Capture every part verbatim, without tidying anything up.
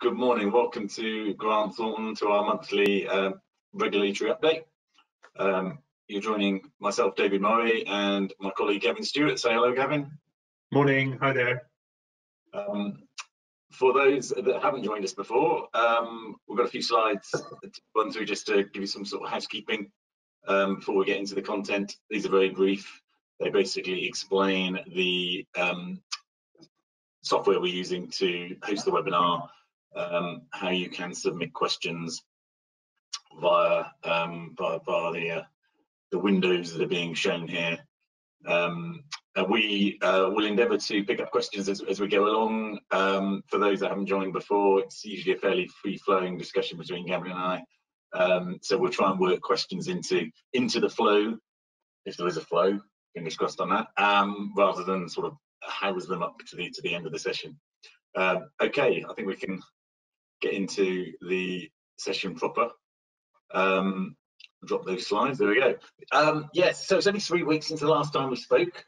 Good morning. Welcome to Grant Thornton, to our monthly uh, regulatory update. Um, you're joining myself, David Murray, and my colleague Gavin Stewart. Say hello, Gavin. Morning. Hi there. Um, for those that haven't joined us before, um, we've got a few slides to run through just to give you some sort of housekeeping um, before we get into the content. These are very brief. They basically explain the um, software we're using to host the webinar, um how you can submit questions via um via, via the uh, the windows that are being shown here. Um and we uh, will endeavour to pick up questions as, as we go along. Um for those that haven't joined before, it's usually a fairly free-flowing discussion between Gavin and I, um so we'll try and work questions into into the flow, if there is a flow, fingers crossed on that, um rather than sort of house them up to the to the end of the session. Uh, okay, I think we can get into the session proper. Um, drop those slides, there we go. Um, yes, so it's only three weeks since the last time we spoke,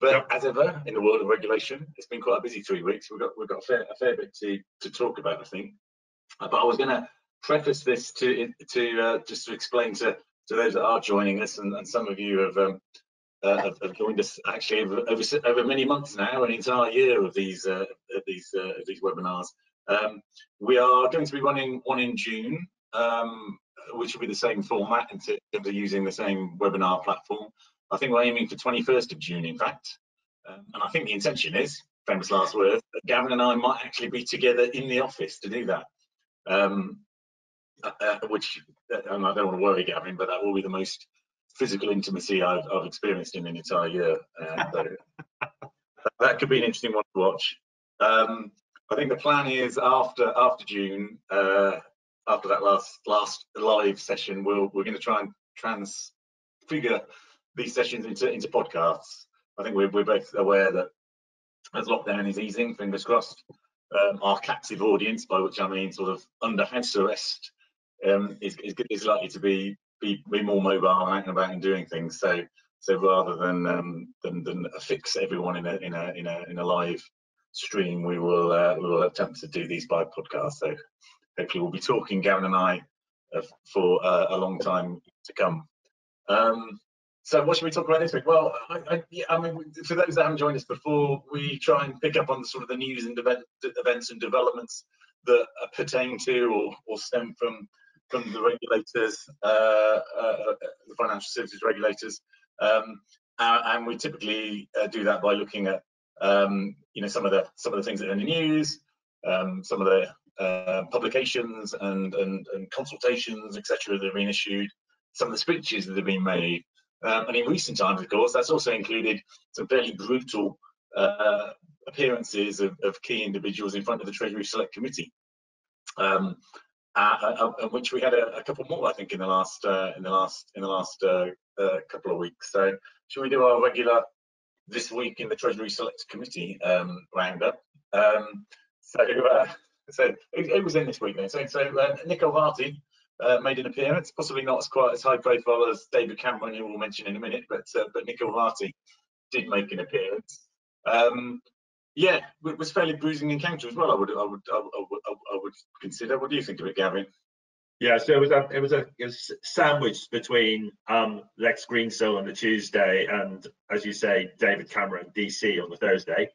but yep. As ever in the world of regulation, it's been quite a busy three weeks. We've got we've got a fair a fair bit to to talk about, I think. Uh, but I was going to preface this to to uh, just to explain to to those that are joining us, and, and some of you have um, uh, have, have joined us actually over, over over many months now, an entire year of these uh, of these uh, of these webinars. Um, we are going to be running one in June, um, which will be the same format in terms of using the same webinar platform. I think we're aiming for twenty-first of June, in fact. Um, and I think the intention is, famous last words, that Gavin and I might actually be together in the office to do that. Um, uh, which, and I don't want to worry Gavin, but that will be the most physical intimacy I've, I've experienced in an entire year. Uh, so that could be an interesting one to watch. Um, I think the plan is after after June, uh, after that last last live session, we'll, we're going to try and transfigure these sessions into into podcasts. I think we're we're both aware that as lockdown is easing, fingers crossed, um, our captive audience, by which I mean sort of under house arrest, um, is, is is likely to be be be more mobile and out and about and doing things. So so rather than um, than than affix everyone in a in a in a in a live stream, we will uh, we will attempt to do these by podcast. So hopefully we'll be talking, Gavin and I, uh, for uh, a long time to come. Um, so what should we talk about this week? Well, I, I, yeah, I mean, for those that haven't joined us before, we try and pick up on the sort of the news and event, events and developments that pertain to or, or stem from from the regulators, uh, uh, the financial services regulators, um, and we typically uh, do that by looking at um you know some of the some of the things that are in the news, um some of the uh, publications and and, and consultations, etc., that have been issued, some of the speeches that have been made, um, and in recent times, of course, that's also included some fairly brutal uh appearances of, of key individuals in front of the Treasury Select Committee, um uh, uh, which we had a, a couple more, I think, in the last uh, in the last in the last uh, uh, couple of weeks. So should we do our regular This Week in the Treasury Select Committee um, roundup? Um, so, uh, so it, it was in this week then. So, so uh, Nicola Harty uh, made an appearance, possibly not as quite as high profile as David Cameron, who we'll mention in a minute, but uh, but Nicola Harty did make an appearance. Um, yeah, it was a fairly bruising encounter as well. I would I would I would I would consider. What do you think of it, Gavin? Yeah, so it was a it was a it was sandwiched between um, Lex Greensill on the Tuesday and, as you say, David Cameron D C on the Thursday,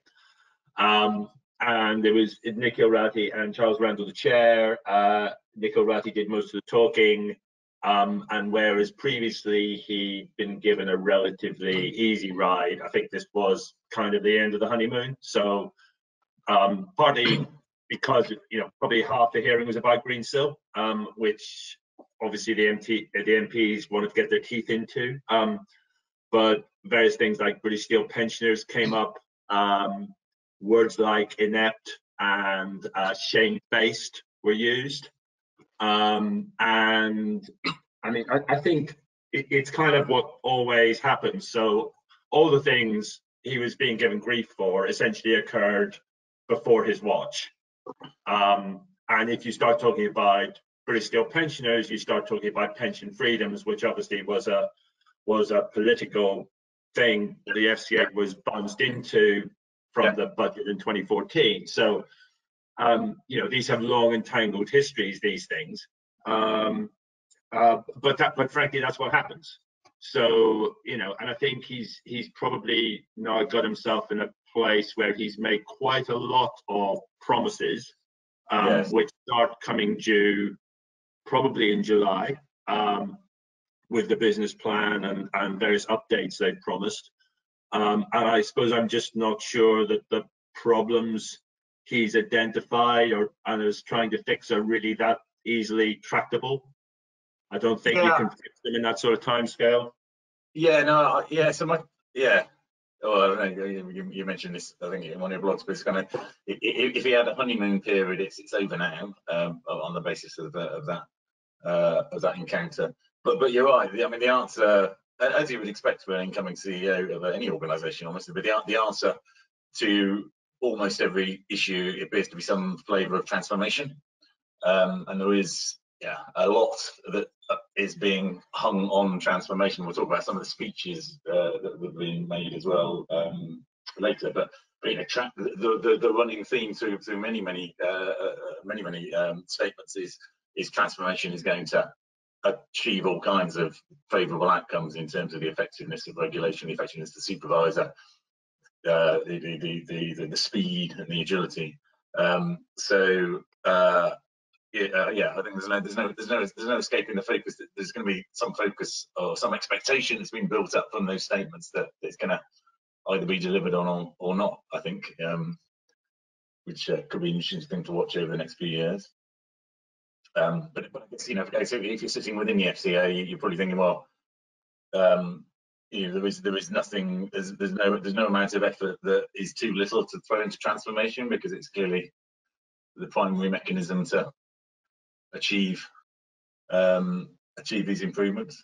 um, and it was Nicola Harty and Charles Randall the chair. Uh, Nicola Harty did most of the talking, um, and whereas previously he'd been given a relatively easy ride, I think this was kind of the end of the honeymoon. So um, partly because, you know, probably half the hearing was about Greensill, um, which obviously the M P, the M Ps wanted to get their teeth into. Um, but various things like British Steel pensioners came up, um, words like inept and uh, shame-faced were used. Um, and I mean, I, I think it, it's kind of what always happens. So all the things he was being given grief for essentially occurred before his watch. Um, and if you start talking about British Steel pensioners, you start talking about pension freedoms, which obviously was a was a political thing that the F C A was bounced into from yeah. the budget in twenty fourteen. So um, you know, these have long and tangled histories, these things. Um, uh, but that, but frankly, that's what happens. So, you know, and I think he's he's probably now got himself in a place where he's made quite a lot of promises, um, yes. which start coming due probably in July, um, with the business plan and, and various updates they've promised. Um, and I suppose I'm just not sure that the problems he's identified or and is trying to fix are really that easily tractable. I don't think yeah. you can fix them in that sort of time scale. Yeah, no, yeah, so my, yeah. Oh, I don't know, you, you mentioned this, I think, in one of your blogs, but it's kind of, if he had a honeymoon period, it's it's over now, um, on the basis of, the, of that uh, of that encounter. But but you're right. I mean, the answer, as you would expect from an incoming C E O of any organisation, honestly, but the the answer to almost every issue appears to be some flavour of transformation, um, and there is. Yeah, a lot that is being hung on transformation. We'll talk about some of the speeches uh, that have been made as well um, later. But, but you know, tra the, the the running theme through through many many uh, many many um, statements is is transformation is going to achieve all kinds of favourable outcomes in terms of the effectiveness of regulation, the effectiveness of the supervisor, uh, the, the the the the speed and the agility. Um, so. Uh, Yeah, uh, yeah, I think there's no, there's no, there's no, there's no escaping the focus. That there's going to be some focus or some expectation that's been built up from those statements that it's going to either be delivered on or, or not. I think, um, which uh, could be an interesting thing to watch over the next few years. Um, but, but I guess you know, if, if you're sitting within the F C A, you're probably thinking, well, um, you know, there is there is nothing, there's, there's no, there's no amount of effort that is too little to throw into transformation because it's clearly the primary mechanism to achieve um achieve these improvements.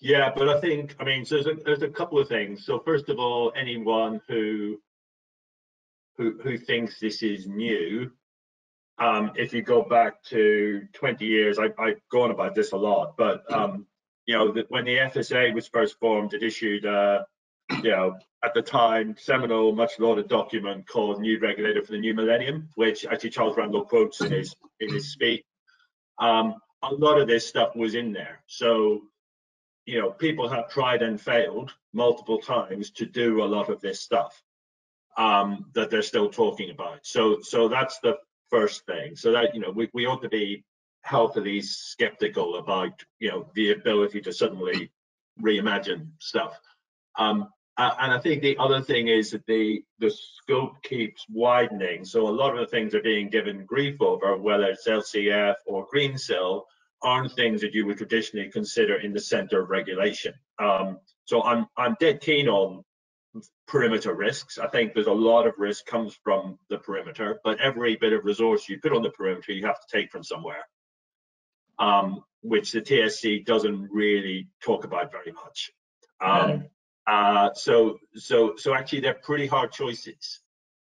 Yeah, but I think I mean so there's a, there's a couple of things. So first of all, anyone who who who thinks this is new, um if you go back to twenty years, I, I've gone about this a lot, but um you know that when the F S A was first formed, it issued uh you know at the time seminal, much lauded document called New Regulator for the New Millennium, which actually Charles Randall quotes in his in his speech. Um a lot of this stuff was in there, so you know people have tried and failed multiple times to do a lot of this stuff um that they're still talking about. So so that's the first thing. So that you know we, we ought to be healthily skeptical about you know the ability to suddenly reimagine stuff. um Uh, and I think the other thing is that the the scope keeps widening. So a lot of the things are being given grief over, whether it's L C F or Greensill, aren't things that you would traditionally consider in the centre of regulation. Um, so I'm I'm dead keen on perimeter risks. I think there's a lot of risk comes from the perimeter, but every bit of resource you put on the perimeter, you have to take from somewhere, um, which the T S C doesn't really talk about very much. Um, yeah. Uh, so, so, so actually, they're pretty hard choices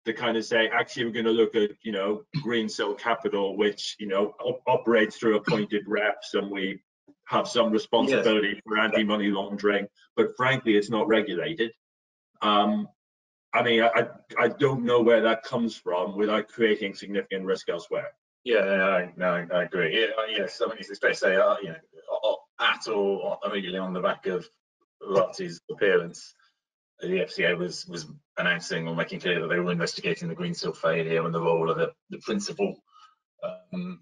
to kind of say. Actually, we're going to look at you know Greensill Capital, which you know op operates through appointed reps, and we have some responsibility yes. for anti-money laundering. But frankly, it's not regulated. Um, I mean, I I don't know where that comes from without creating significant risk elsewhere. Yeah, no, no, I agree. Yeah, yes, I mean, it's fair to say, uh, you know, at or immediately on the back of Ratti's appearance, the F C A was was announcing or making clear that they were investigating the Greensill failure and the role of the, the principal, um,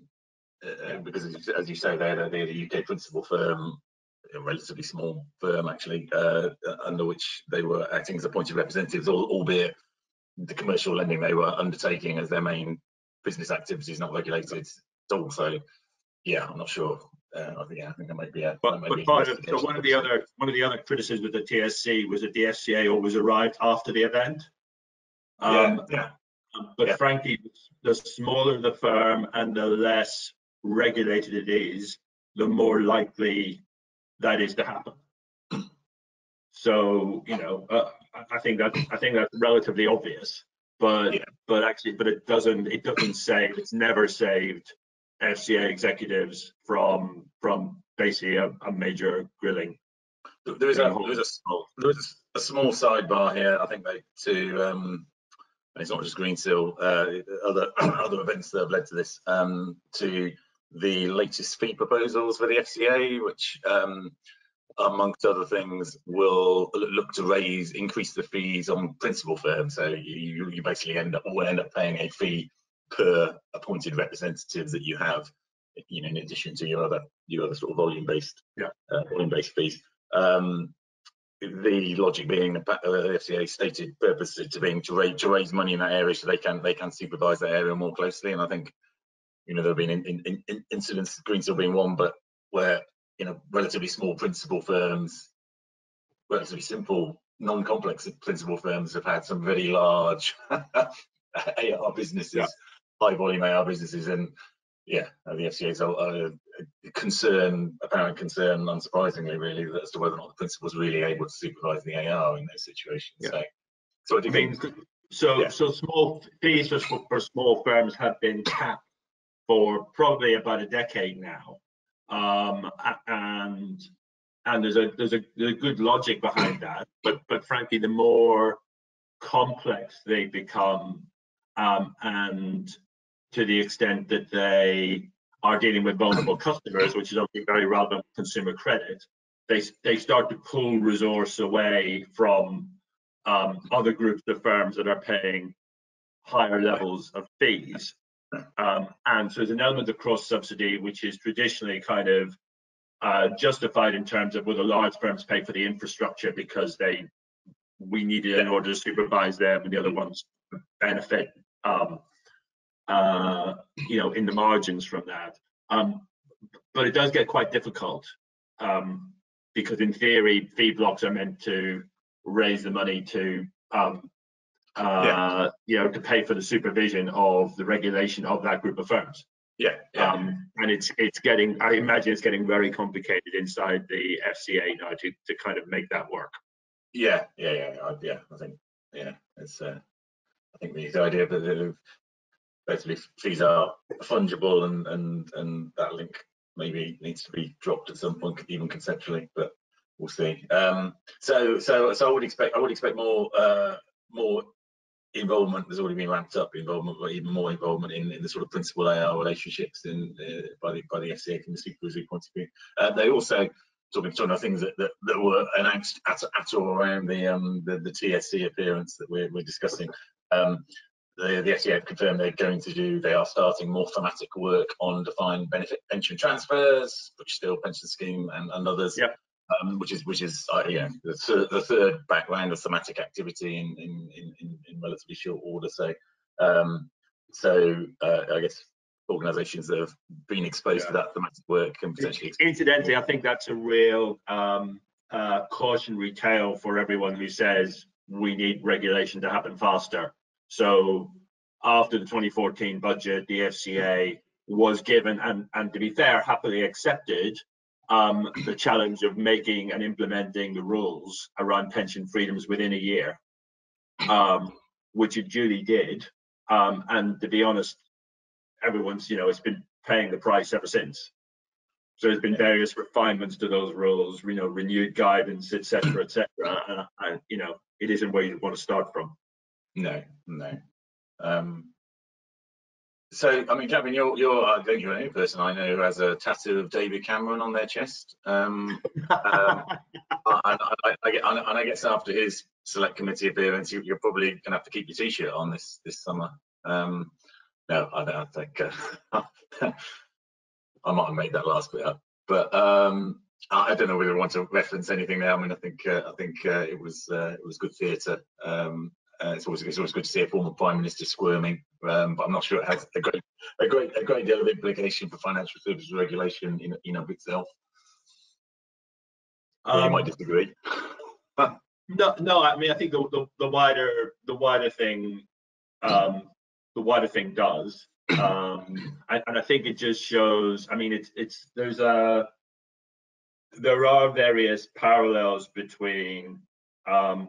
uh, because as you say, they're, they're the U K principal firm, a relatively small firm actually, uh, under which they were acting as appointed representatives, albeit the commercial lending they were undertaking as their main business activity is not regulated. It's also, yeah, I'm not sure. Uh, I think, yeah, I think that might be a. But, but be part of, so one of the other one of the other criticisms of the T S C was that the F C A always arrived after the event. Um, yeah, yeah. But yeah. frankly, the smaller the firm and the less regulated it is, the more likely that is to happen. So you know, uh, I think that I think that's relatively obvious. But yeah. but actually, but it doesn't it doesn't save. It's never saved F C A executives from from basically a, a major grilling. There is a there is a, there is a, a small sidebar here. I think they, to um, and it's not just Greensill, uh, other other events that have led to this, um, to the latest fee proposals for the F C A, which um, amongst other things will look to raise, increase the fees on principal firms. So you, you basically end up, will end up paying a fee per appointed representative that you have, you know, in addition to your other your other sort of volume based yeah. uh, volume based fees. Um, the logic being the F C A stated purpose to being to raise, to raise money in that area so they can they can supervise that area more closely. And I think, you know, there have been in, in, in incidents, Greensill being one, but where, you know, relatively small principal firms, relatively simple, non-complex principal firms have had some very large A R businesses, yeah. high volume A R businesses, and yeah, the F C A's uh, concern, apparent concern, unsurprisingly, really, as to whether or not the principal's really able to supervise the A R in those situations. Yeah. So, so I do think, so yeah. so small fees for, for small firms have been capped for probably about a decade now, um, and and there's a there's a, there's a good logic behind that. But but frankly, the more complex they become, um, and to the extent that they are dealing with vulnerable customers, which is obviously very relevant to consumer credit, they they start to pull resource away from um, other groups of firms that are paying higher levels of fees. Um, and so there's an element of cross-subsidy, which is traditionally kind of uh, justified in terms of, well, the large firms pay for the infrastructure because they we need it in order to supervise them, and the other ones benefit. Um, uh you know, in the margins from that, um but it does get quite difficult, um because in theory fee blocks are meant to raise the money to um uh yeah. you know, to pay for the supervision of the regulation of that group of firms, yeah, yeah. um and it's it's getting, I imagine it's getting very complicated inside the F C A now to to kind of make that work. Yeah, yeah, yeah, I, yeah, I think, yeah, it's uh I think the idea of the basically fees are fungible, and and and that link maybe needs to be dropped at some point, even conceptually, but we'll see. um so so so i would expect i would expect more uh more involvement. There's already been ramped up involvement, but even more involvement in, in the sort of principal A R relationships in uh, by the by the F C A from the supervisory point of view. Uh, they also talking talking about things that, that that were announced at at or around the um the, the T S C appearance that we're, we're discussing. um The, the F C A have confirmed they're going to do, they are starting more thematic work on defined benefit pension transfers, British Steel pension scheme and, and others, yep. um, which is, which is uh, yeah, the, th the third background of thematic activity in, in, in, in relatively short order. So, um, so uh, I guess organisations that have been exposed yeah. to that thematic work can potentially... Incidentally, I think that's a real um, uh, cautionary tale for everyone who says we need regulation to happen faster. So after the twenty fourteen budget, the F C A was given, and, and to be fair, happily accepted, um, the challenge of making and implementing the rules around pension freedoms within a year, um, which it duly did. Um, and to be honest, everyone's, you know, it's been paying the price ever since. So there's been various refinements to those rules, you know, renewed guidance, et cetera, et cetera. And, and, you know, it isn't where you want to start from. No, no. Um, so, I mean, Gavin, you're, you're, I think you're the only person I know who has a tattoo of David Cameron on their chest. Um, um, and, I, I get, and I guess after his select committee appearance, you, you're probably going to have to keep your T-shirt on this, this summer. Um, no, I don't think uh, I might have made that last bit up. But um, I don't know whether I want to reference anything there. I mean, I think uh, I think uh, it was uh, it was good theatre. Um, Uh, it's always it's always good to see a former prime minister squirming, um, but I'm not sure it has a great a great a great deal of implication for financial services regulation in in of itself. Um, you might disagree. no, no. I mean, I think the the, the wider the wider thing, um, the wider thing does, um, I, and I think it just shows. I mean, it's it's there's a there are various parallels between. Um,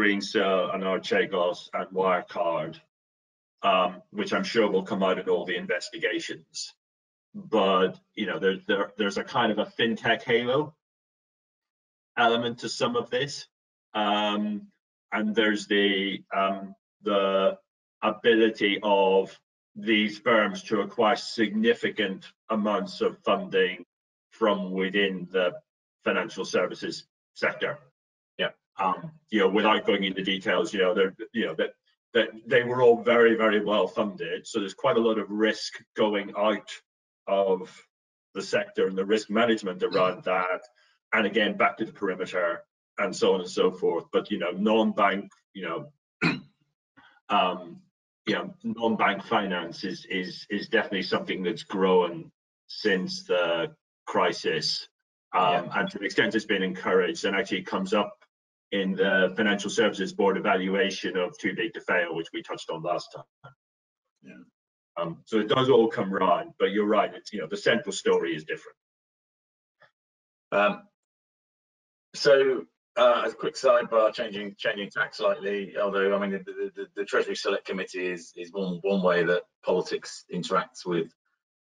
Greensill and Archegos and Wirecard, um, which I'm sure will come out in all the investigations. But you know, there, there, there's a kind of a fintech halo element to some of this, um, and there's the um, the ability of these firms to acquire significant amounts of funding from within the financial services sector. Yeah, um, you know, without going into details, you know, they're, you know, that that they were all very, very well funded. So there's quite a lot of risk going out of the sector and the risk management around that. And again, back to the perimeter and so on and so forth. But you know, non-bank, you know, um, you know, non-bank finance is is is definitely something that's grown since the crisis. Um, yeah. And to the extent it's been encouraged, and actually comes up in the Financial Services Board evaluation of Too Big to Fail, which we touched on last time. Yeah. Um, so it does all come round, but you're right. It's, you know, the central story is different. Um, so uh, as a quick sidebar, changing changing tack slightly. Although I mean, the, the, the Treasury Select Committee is is one one way that politics interacts with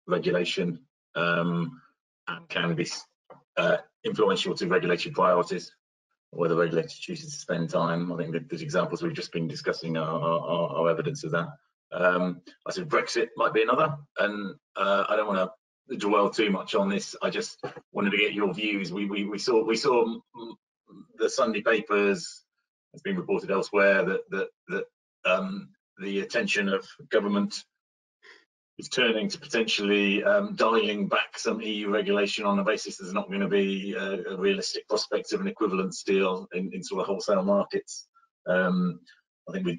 regulation, um, and can be Uh, influential to regulatory priorities, where the regulator chooses to spend time. I think the, the examples we've just been discussing are, are, are evidence of that. Um, I said Brexit might be another, and uh, I don't want to dwell too much on this. I just wanted to get your views. We we, we saw we saw the Sunday papers. It's been reported elsewhere that that that um, the attention of government is turning to potentially um, dialing back some E U regulation on the basis there's not going to be a, a realistic prospect of an equivalence deal in, in sort of wholesale markets. Um, I think we,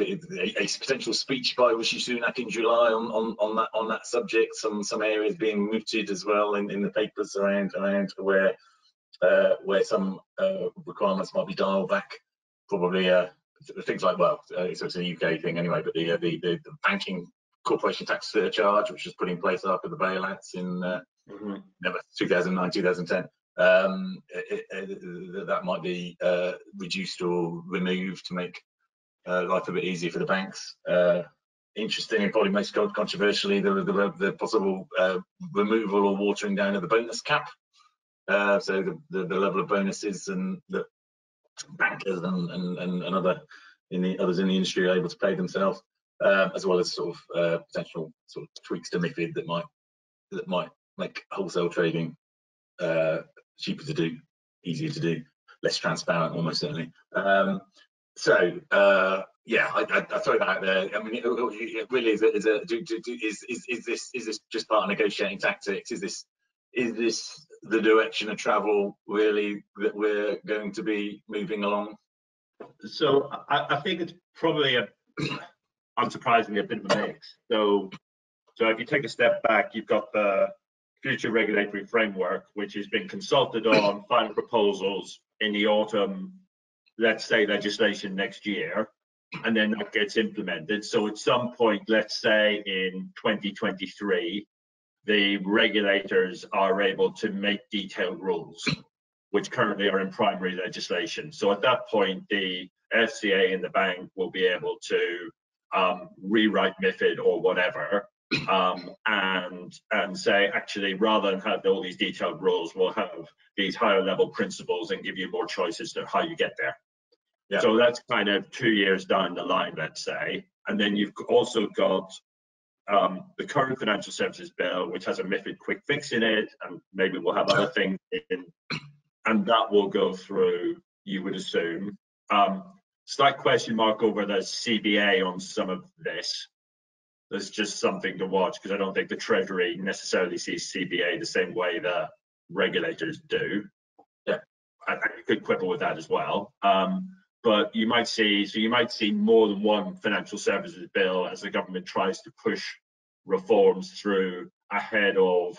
a, a potential speech by Rishi Sunak in July on, on, on that on that subject. Some some areas being mooted as well in, in the papers around around where uh, where some uh, requirements might be dialed back. Probably uh, things like, well, uh, so it's a U K thing anyway, but the uh, the, the the banking corporation tax surcharge, which was put in place after the bailouts in uh, mm-hmm. two thousand nine, two thousand ten, um, it, it, that might be uh, reduced or removed to make uh, life a bit easier for the banks. Uh, interesting, and probably most controversially, the, the, the possible uh, removal or watering down of the bonus cap. Uh, so the, the, the level of bonuses and that bankers and, and, and other in the others in the industry are able to pay themselves. Um, as well as sort of uh, potential sort of tweaks to MiFID that might that might make wholesale trading uh, cheaper to do, easier to do, less transparent, almost certainly. Um, so uh, yeah, I, I, I throw that out there. I mean, it, it really is. A, is, a, do, do, do, is is is this is this just part of negotiating tactics? Is this is this the direction of travel really that we're going to be moving along? So I, I think it's probably a unsurprisingly a bit of a mix. So, so if you take a step back, you've got the future regulatory framework, which has been consulted on, final proposals in the autumn, let's say legislation next year, and then that gets implemented. So at some point, let's say in twenty twenty-three, the regulators are able to make detailed rules, which currently are in primary legislation. So at that point, the F C A and the bank will be able to Um, rewrite MiFID or whatever, um, and and say, actually, rather than have all these detailed rules, we'll have these higher level principles and give you more choices to how you get there. Yeah. So that's kind of two years down the line, let's say. And then you've also got um, the current Financial Services Bill, which has a MiFID quick fix in it, and maybe we'll have other things in, and that will go through, you would assume. Um, Slight question mark over the C B A on some of this. There's just something to watch, because I don't think the Treasury necessarily sees C B A the same way the regulators do. Yeah, I, I could quibble with that as well. Um, but you might see, so you might see more than one Financial Services Bill as the government tries to push reforms through ahead of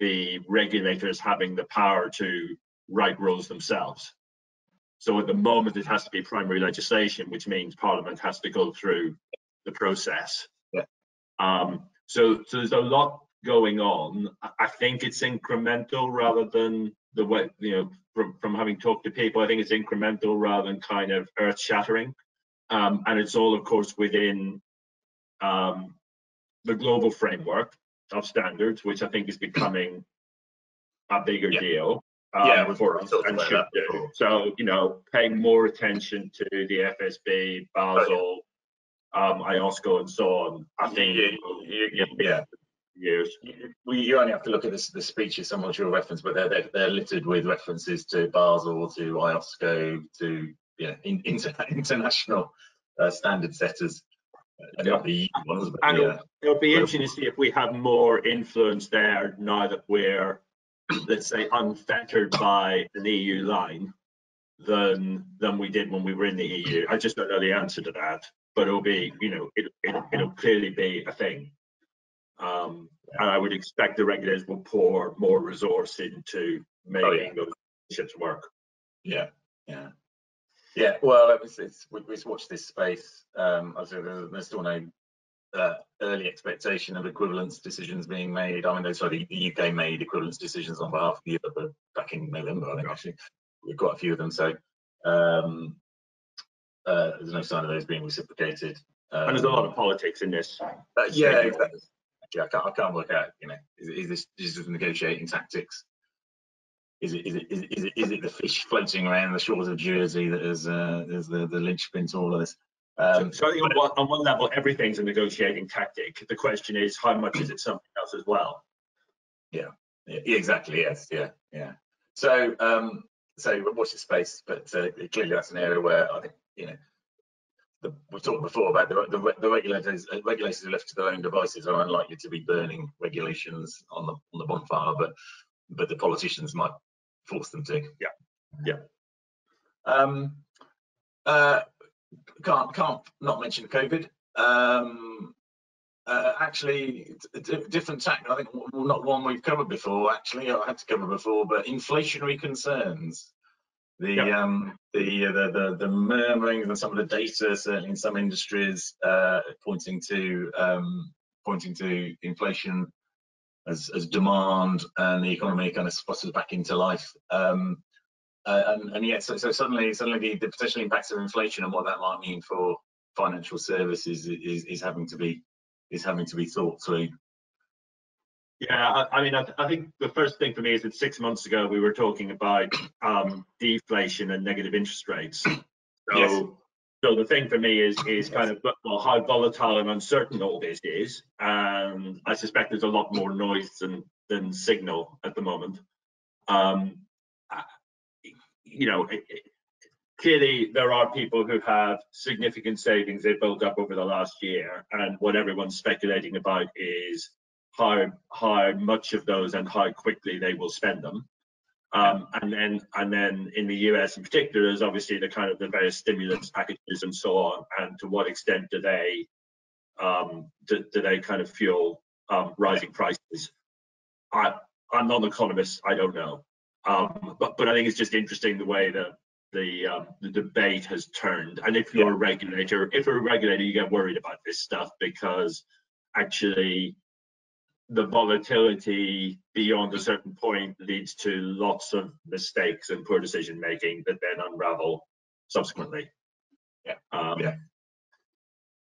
the regulators having the power to write rules themselves. So at the moment, it has to be primary legislation, which means Parliament has to go through the process. Yeah. Um, so, so there's a lot going on. I think it's incremental rather than the way, you know, from, from having talked to people, I think it's incremental rather than kind of earth shattering. Um, and it's all, of course, within um, the global framework of standards, which I think is becoming a bigger yeah. deal. Um, yeah, for us and should do. So, you know, paying more attention to the F S B, Basel, um, IOSCO and so on. I think you, you, you, yeah, years. We, you only have to look at this, the speeches. I'm not sure reference, but they're, they're they're littered with references to Basel, to IOSCO, to yeah, in, inter, international uh, standard setters. It'll be, ones, but, and yeah. it'll, it'll be interesting to see if we have more influence there now that we're, let's say, unfettered by an E U line than than we did when we were in the E U. I just don't know the answer to that, but it'll be, you know, it, it, it'll clearly be a thing. Um, and I would expect the regulators will pour more resource into making oh, yeah. those relationships work. Yeah, yeah. Yeah, well, it's, it's, we, we've watched this space. Um, there's still no uh, early expectation of equivalence decisions being made. I mean, those, sorry, the U K made equivalence decisions on behalf of Europe back in November, I think, actually. We've got a few of them, so um, uh, there's no sign of those being reciprocated. Um, and there's a lot of politics in this. Uh, yeah, exactly. I can't, I can't work out, you know, is, is this is this negotiating tactics? Is it, is it is it is it is it the fish floating around the shores of Jersey that is uh, is the the linchpin to all of this? Um, so, so I think on one, on one level, everything's a negotiating tactic. The question is, how much is it something else as well? Yeah, yeah exactly. Yes, yeah, yeah. So, um, so watch this space, but uh, clearly that's an area where I think you know the, we've talked before about the the, the regulators uh, regulators who left to their own devices are unlikely to be burning regulations on the on the bonfire, but but the politicians might force them to. Yeah, yeah. Um, uh, can't can't not mention COVID. Um, uh, actually, different tack. I think not one we've covered before. Actually, I had to cover before, but inflationary concerns. The yeah. um the, uh, the the the murmurings and some of the data, certainly in some industries, uh, pointing to um, pointing to inflation. As, as demand and the economy kind of sputters back into life, um, uh, and, and yet so, so suddenly, suddenly the, the potential impacts of inflation and what that might mean for financial services is, is, is having to be is having to be thought through. Yeah, I, I mean, I, th I think the first thing for me is that six months ago we were talking about um, deflation and negative interest rates. So, yes. So the thing for me is is kind of well, how volatile and uncertain all this is, and I suspect there's a lot more noise than than signal at the moment. Um, you know, it, it, clearly there are people who have significant savings they've built up over the last year, and what everyone's speculating about is how how much of those and how quickly they will spend them. Um, and then, and then in the U S in particular, there's obviously the kind of the various stimulus packages and so on. And to what extent do they, um, do, do they kind of fuel um, rising prices? I, I'm not an economist. I don't know. Um, but but I think it's just interesting the way that the um, the debate has turned. And if you're a regulator, if you're a regulator, you get worried about this stuff because actually. The volatility beyond a certain point leads to lots of mistakes and poor decision making that then unravel subsequently. Yeah, um, yeah,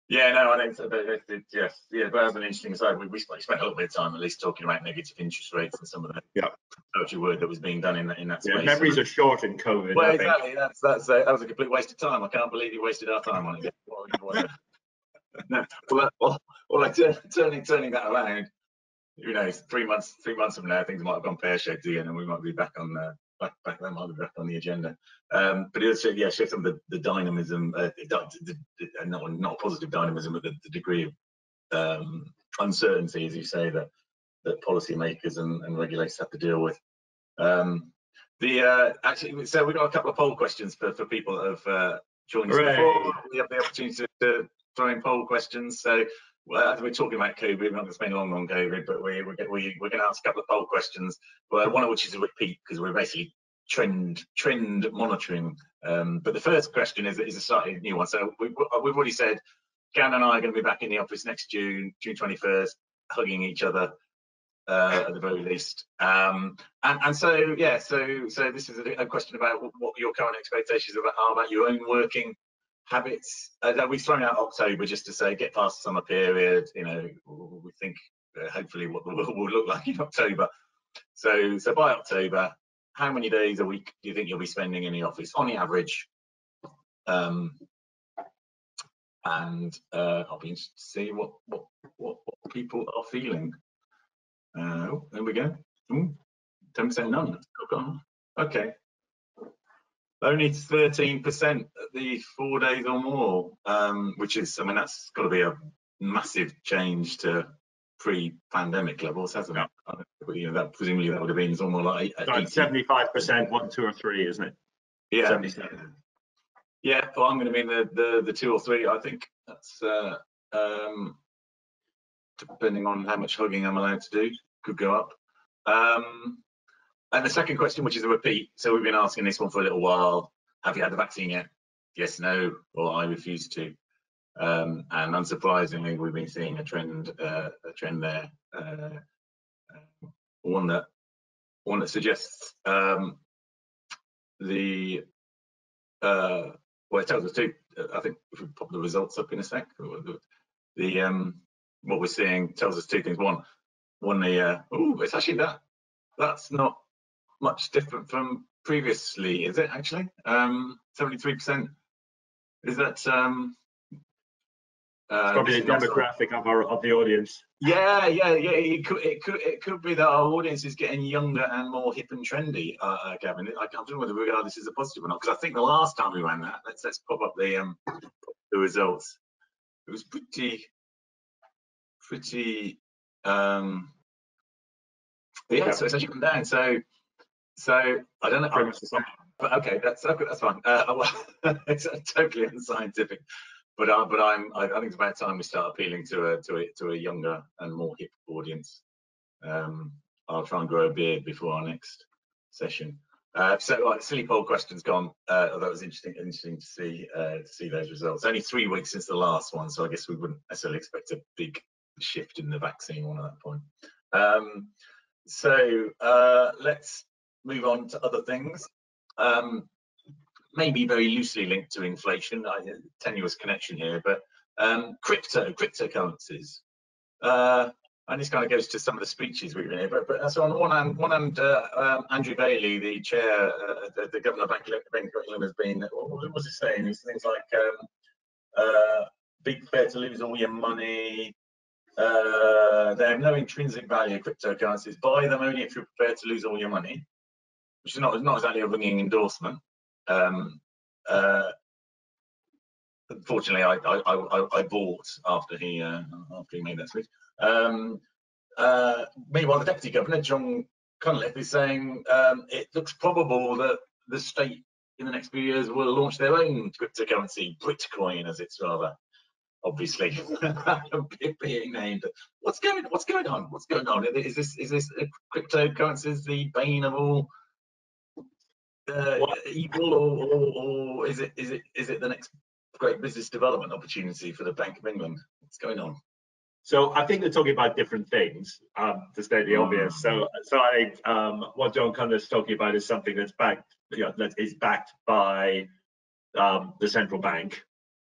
yeah. No, I think so. But, but, yes, yeah. But as an interesting aside, we, we spent a little bit of time at least talking about negative interest rates and some of the yeah. poetry word that was being done in that in that space. Yeah, memories so, are short in COVID. Well, I exactly. Think. That's that's uh, that was a complete waste of time. I can't believe you wasted our time on it. What, what, no, well, well, well like, turning turning that around. Who knows? Three months, three months from now, things might have gone pear-shaped again, and we might be back on the back. Back then, might be back on the agenda. Um, but it's yeah, show some of the, the dynamism, uh, the, the, not not positive dynamism, but the, the degree of um, uncertainty, as you say, that that policymakers and, and regulators have to deal with. Um, the uh, actually, so we've got a couple of poll questions for for people that have uh, joined us before. We have the opportunity to, to throw in poll questions, so. Well, we're talking about COVID, we're not going to spend long on COVID, but we, we're, we, we're going to ask a couple of poll questions, well, one of which is a repeat because we're basically trend trend monitoring. Um, but the first question is, is a slightly new one. So we, we've already said Gavin and I are going to be back in the office next June, June twenty-first, hugging each other uh, at the very least. Um, and, and so, yeah, so so this is a, a question about what your current expectations are about, are about your own working habits. Uh, we've thrown out October just to say get past the summer period, you know, we think uh, hopefully what the world will look like in October. So so by October, how many days a week do you think you'll be spending in the office on the average? Um, and uh, I'll be interested to see what what what, what people are feeling. Uh, oh, there we go. Ooh, ten percent none. Okay. Only thirteen percent at the four days or more, um, which is, I mean, that's got to be a massive change to pre-pandemic levels, hasn't it? Yeah. You know, that presumably that would have been somewhere like seventy-five percent, one, two, or three, isn't it? Yeah. seventy-seven. Yeah, well, I'm going to mean the, the the two or three. I think that's uh, um, depending on how much hugging I'm allowed to do, could go up. Um, and the second question, which is a repeat, so we've been asking this one for a little while. Have you had the vaccine yet? Yes, no, or I refuse to. Um, and unsurprisingly, we've been seeing a trend, uh, a trend there, uh, one that one that suggests um, the uh, well, it tells us too. I think if we pop the results up in a sec, the um, what we're seeing tells us two things. One, one the uh, oh, it's actually that that's not much different from previously, is it? Actually, um, seventy-three percent. Is that? Um, Uh, it's probably a demographic of our of the audience. Yeah, yeah, yeah. It could, it could, it could be that our audience is getting younger and more hip and trendy. Uh, uh, Gavin, I, I don't know whether we regard this as a positive or not, because I think the last time we ran that, let's let's pop up the um the results. It was pretty, pretty. um Yeah, yeah. So it's actually come down. So, so I don't know. Pretty much the same. But okay, that's okay, that's fine. Uh, well, it's totally unscientific. But uh, but I'm I think it's about time we start appealing to a to a to a younger and more hip audience. Um, I'll try and grow a beard before our next session. Uh, so like silly poll question's gone. Uh, although it was interesting interesting to see uh, to see those results. Only three weeks since the last one, so I guess we wouldn't necessarily expect a big shift in the vaccine one at that point. Um, so uh, let's move on to other things. Um, Maybe very loosely linked to inflation, I, tenuous connection here, but um, crypto, cryptocurrencies, uh, and this kind of goes to some of the speeches we've been here. But, but so on one hand, one hand, uh, um, Andrew Bailey, the chair, uh, the, the governor of Bank of England, has been. What was he saying? It's things like um, uh, "Be fair to lose all your money." Uh, they have no intrinsic value. Cryptocurrencies, buy them only if you're prepared to lose all your money, which is not not exactly a ringing endorsement. Um, uh, unfortunately, I, I, I, I bought after he uh, after he made that switch. Um, uh, meanwhile, the Deputy Governor, John Cunliffe, is saying um, it looks probable that the state in the next few years will launch their own cryptocurrency, Britcoin, as it's rather obviously being named. What's going? What's going on? What's going on? Is this is this uh, cryptocurrencies the bane of all? Uh, evil, or, or, or is it is it is it the next great business development opportunity for the Bank of England? What's going on? So I think they're talking about different things, um, to state the obvious. So so I um, what John Cunliffe's talking about is something that's backed, you know, that is backed by um, the central bank,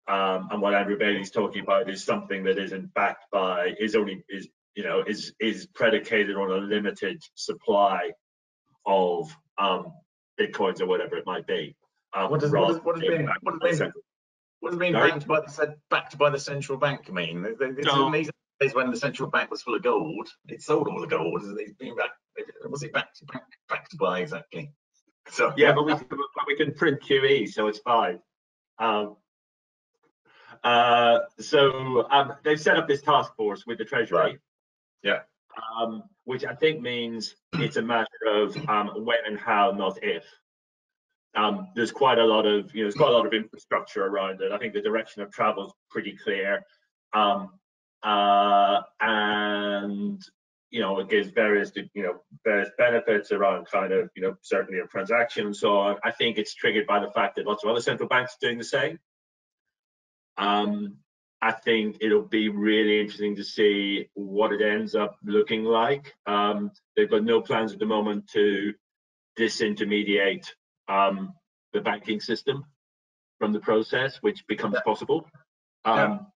um, and what Andrew Bailey's talking about is something that isn't backed by is only is you know is is predicated on a limited supply of um, Bitcoins or whatever it might be. Um, what does what, what, being, what, being, what does being no? backed by the backed by the central bank mean? It's no. In these days when the central bank was full of gold, it sold all the gold. It's been backed. Was it backed backed backed by exactly? So yeah, but we can, we can print Q E, so it's fine. Um, uh, so um, they've set up this task force with the Treasury. Right. Yeah. Um, which I think means it's a matter of um, when and how, not if. Um, there's quite a lot of, you know, there's quite a lot of infrastructure around it. I think the direction of travel is pretty clear, um, uh, and you know, it gives various, you know, various benefits around kind of, you know, certainly a transaction and so on. I think it's triggered by the fact that lots of other central banks are doing the same. Um, I think it'll be really interesting to see what it ends up looking like. Um, they've got no plans at the moment to disintermediate um, the banking system from the process, which becomes possible. Um,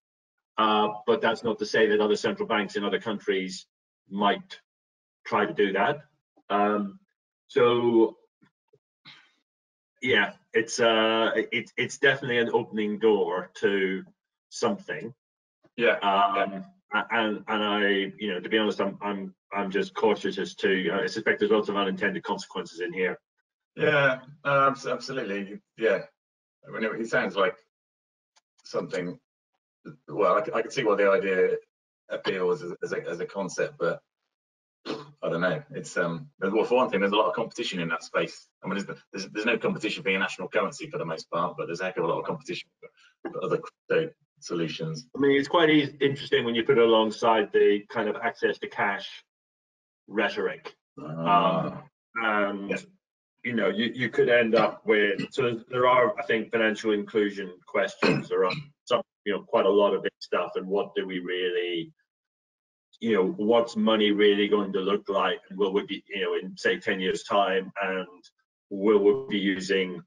yeah. uh, but that's not to say that other central banks in other countries might try to do that. Um, so, yeah, it's uh, it, it's definitely an opening door to something. Yeah. Um, yeah. And and I, you know, to be honest, I'm I'm I'm just cautious as to. I suspect there's lots of unintended consequences in here. Yeah, uh, absolutely. Yeah, I mean, it sounds like something. Well, I, I can see why the idea appeals as, as a as a concept, but I don't know. It's um. Well, for one thing, there's a lot of competition in that space. I mean, there's there's, there's no competition for international currency for the most part, but there's a heck of a lot of competition for, for other crypto solutions. I mean, it's quite easy, interesting when you put it alongside the kind of access to cash rhetoric. Ah. Um, and yes. You know, you, you could end up with, so there are, I think, financial inclusion questions around some, you know, quite a lot of big stuff. And what do we really, you know, what's money really going to look like? And will we be, you know, in say ten years time, and will we be using,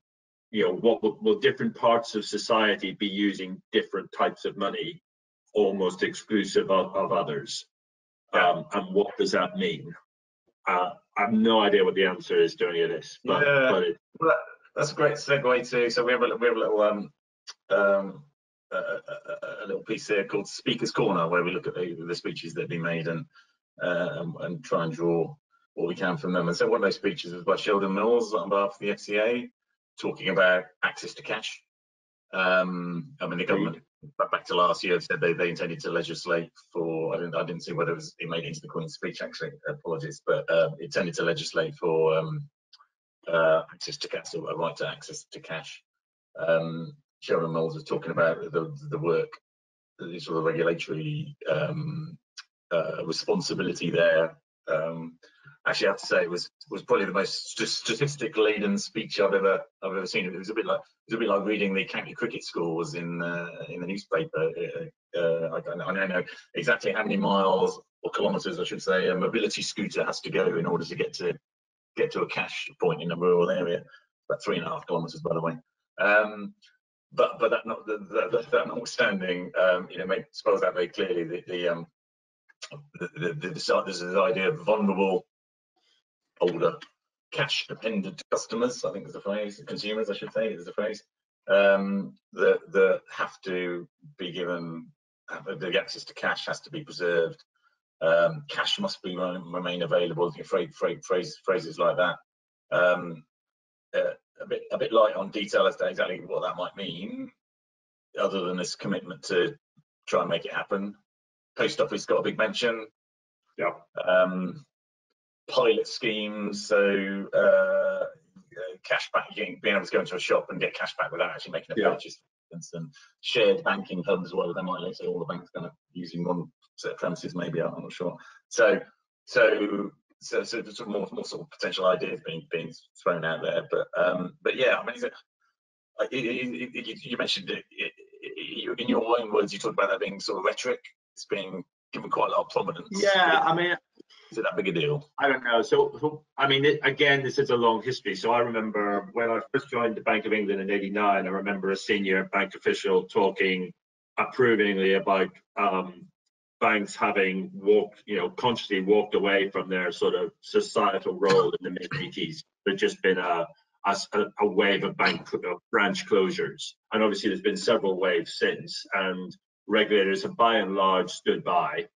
you know, what will, will different parts of society be using different types of money, almost exclusive of, of others? Um, and what does that mean? Uh, I have no idea what the answer is to any of this. But, yeah, but it, well, that's a great segue to. So we have a we have a little um um a, a, a little piece here called Speaker's Corner, where we look at the, the speeches that have been made and uh, and try and draw what we can from them. And so one of those speeches was by Sheldon Mills on behalf of the F C A, talking about access to cash. Um, I mean, the government back to last year said they, they intended to legislate for, I didn't, I didn't see whether it was it made it into the Queen's speech actually, apologies, but um, it intended to legislate for um, uh, access to cash, or a right to access to cash. Um, Sheldon Mills was talking about the, the work, the sort of regulatory um, uh, responsibility there. Um, actually, I have to say it was was probably the most st statistic laden speech I've ever I've ever seen. It was a bit like it was a bit like reading the county cricket scores in uh, in the newspaper. Uh, uh, I, don't, I don't know exactly how many miles or kilometres, I should say, a mobility scooter has to go in order to get to get to a cash point in a rural area. About three and a half kilometres, by the way. Um, but but that not that, that, that notwithstanding, um, you know, made, spells out very clearly the the um, the, the, the, the this is the idea of vulnerable, older, cash-dependent customers, I think is the phrase, consumers, I should say, is the phrase, um, that, that have to be given, the access to cash has to be preserved. Um, cash must be remain available, phrases, phrases like that. Um, uh, a bit a bit light on detail as to exactly what that might mean, other than this commitment to try and make it happen. Post office got a big mention. Yeah. Um, pilot schemes, so uh, cash back, being able to go into a shop and get cash back without actually making a yeah. purchase, and shared banking hubs, well, they might, let's say all the banks kind of using one set of premises, maybe, I'm not sure. So, so, so, so there's more, more sort of potential ideas being being thrown out there, but, um, but yeah, I mean, it, it, it, it, you mentioned it, it, it, in your own words, you talked about that being sort of rhetoric. It's being given quite a lot of prominence. Yeah, I mean. Is it that big a deal? I don't know. So, so I mean, it, again, this is a long history. So I remember when I first joined the Bank of England in eighty-nine, I remember a senior bank official talking approvingly about um, banks having walked, you know, consciously walked away from their sort of societal role in the mid eighties. There's just been a, a, a wave of bank of branch closures. And obviously there's been several waves since, and regulators have by and large stood by.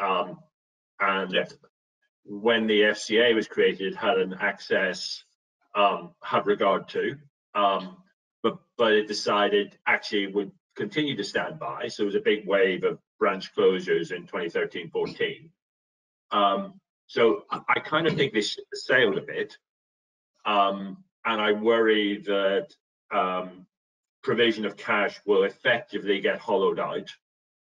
Um, And yeah. when the F C A was created, had an access, um, had regard to, um, but but it decided actually it would continue to stand by. So it was a big wave of branch closures in twenty thirteen fourteen. Um, so I, I kind of think they sailed a bit, um, and I worry that um, provision of cash will effectively get hollowed out.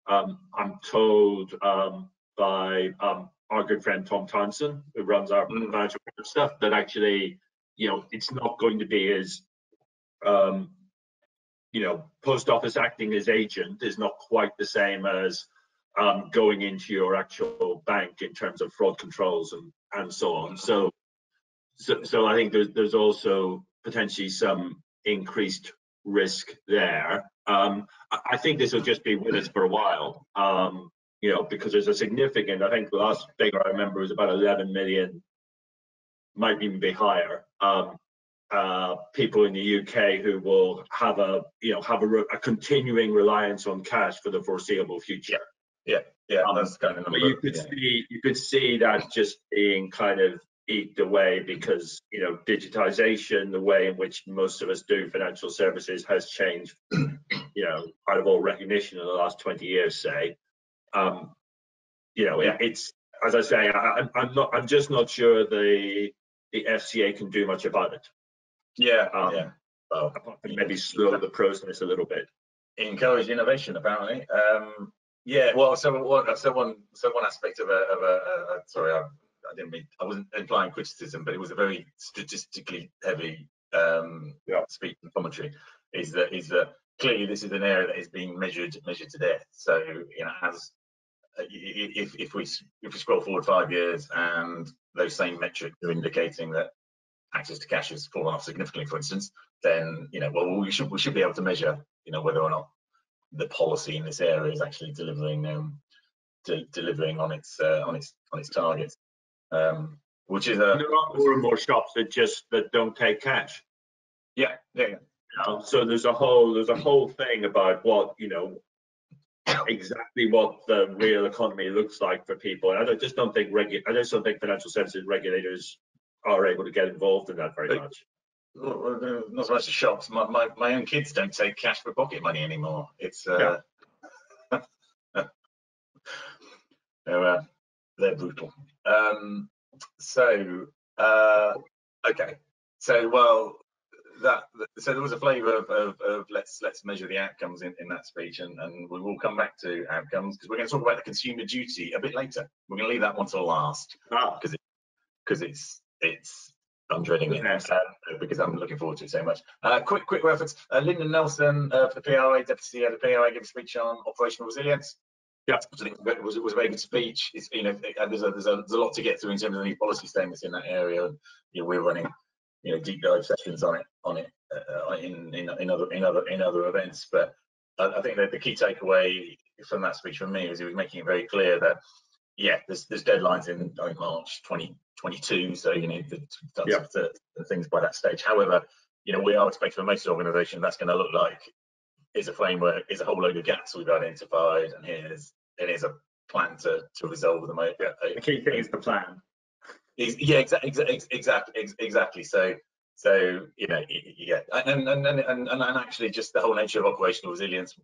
Um, I'm told. Um, by um, our good friend Tom Townsend, who runs our mm. financial stuff, that actually, you know, it's not going to be as, um, you know, post office acting as agent is not quite the same as um, going into your actual bank in terms of fraud controls and, and so on. So, so, so I think there's, there's also potentially some increased risk there. Um, I, I think this will just be with us for a while. Um, You know, because there's a significant, I think the last figure I remember was about eleven million, might even be higher, um, uh, people in the U K who will have a, you know, have a, re a continuing reliance on cash for the foreseeable future. Yeah, yeah, um, that's kind of. But you could yeah. see, you could see that just being kind of eaten away because, you know, digitization, the way in which most of us do financial services, has changed, you know, out of all recognition in the last twenty years, say. Um, you know, it, it's as I say, I, I'm not, I'm just not sure the the F C A can do much about it. Yeah, um, yeah. Well, maybe slow the process a little bit. Encourage innovation, apparently. Um, yeah. Well, so one, so one, so one aspect of a, of a, a, a sorry, I, I didn't mean, I wasn't implying criticism, but it was a very statistically heavy um, yeah. speech and commentary. Is that is that clearly this is an area that is being measured measured to death. So, you know, as if if we if we scroll forward five years and those same metrics are indicating that access to cash has fallen off significantly, for instance, then, you know, well, we should we should be able to measure, you know, whether or not the policy in this area is actually delivering um, de delivering on its uh, on its on its targets. Um, which is a, there are more and more shops that just that don't take cash. Yeah, yeah. yeah. You know, so there's a whole there's a whole thing about what, you know, exactly what the real economy looks like for people. And I don't, just don't think regu I just don't think financial services regulators are able to get involved in that very but, much. Well, not so much the shops. My, my my own kids don't take cash for pocket money anymore. It's uh, yeah. they're, uh they're brutal. Um, so uh, okay, so well that so there was a flavour of, of, of let's let's measure the outcomes in, in that speech, and, and we will come back to outcomes because we're going to talk about the consumer duty a bit later. We're going to leave that one to last because because it, it's it's I'm dreading it uh, because I'm looking forward to it so much. Uh, quick quick reference: uh, Lyndon Nelson uh, for the P R A, deputy C E O of the P R A, gave a speech on operational resilience. Yeah, it was, it was a very good speech. It's, you know, there's a, there's, a, there's a lot to get through in terms of any policy statements in that area. And, you know, we're running, you know, deep dive sessions on it, on it, uh, in, in in other in other in other events. But I, I think that the key takeaway from that speech for me was he was making it very clear that, yeah, there's there's deadlines in I think March twenty twenty-two, so you need to do certain things by that stage. However, you know, we are expecting from most organisations that's going to look like, is a framework, is a whole load of gaps we've identified, and here's and here's a plan to to resolve them. Yeah, the key thing is the plan. Is, yeah, exactly, exactly, exactly. So, so you know, yeah, and and and and and actually, just the whole nature of operational resilience,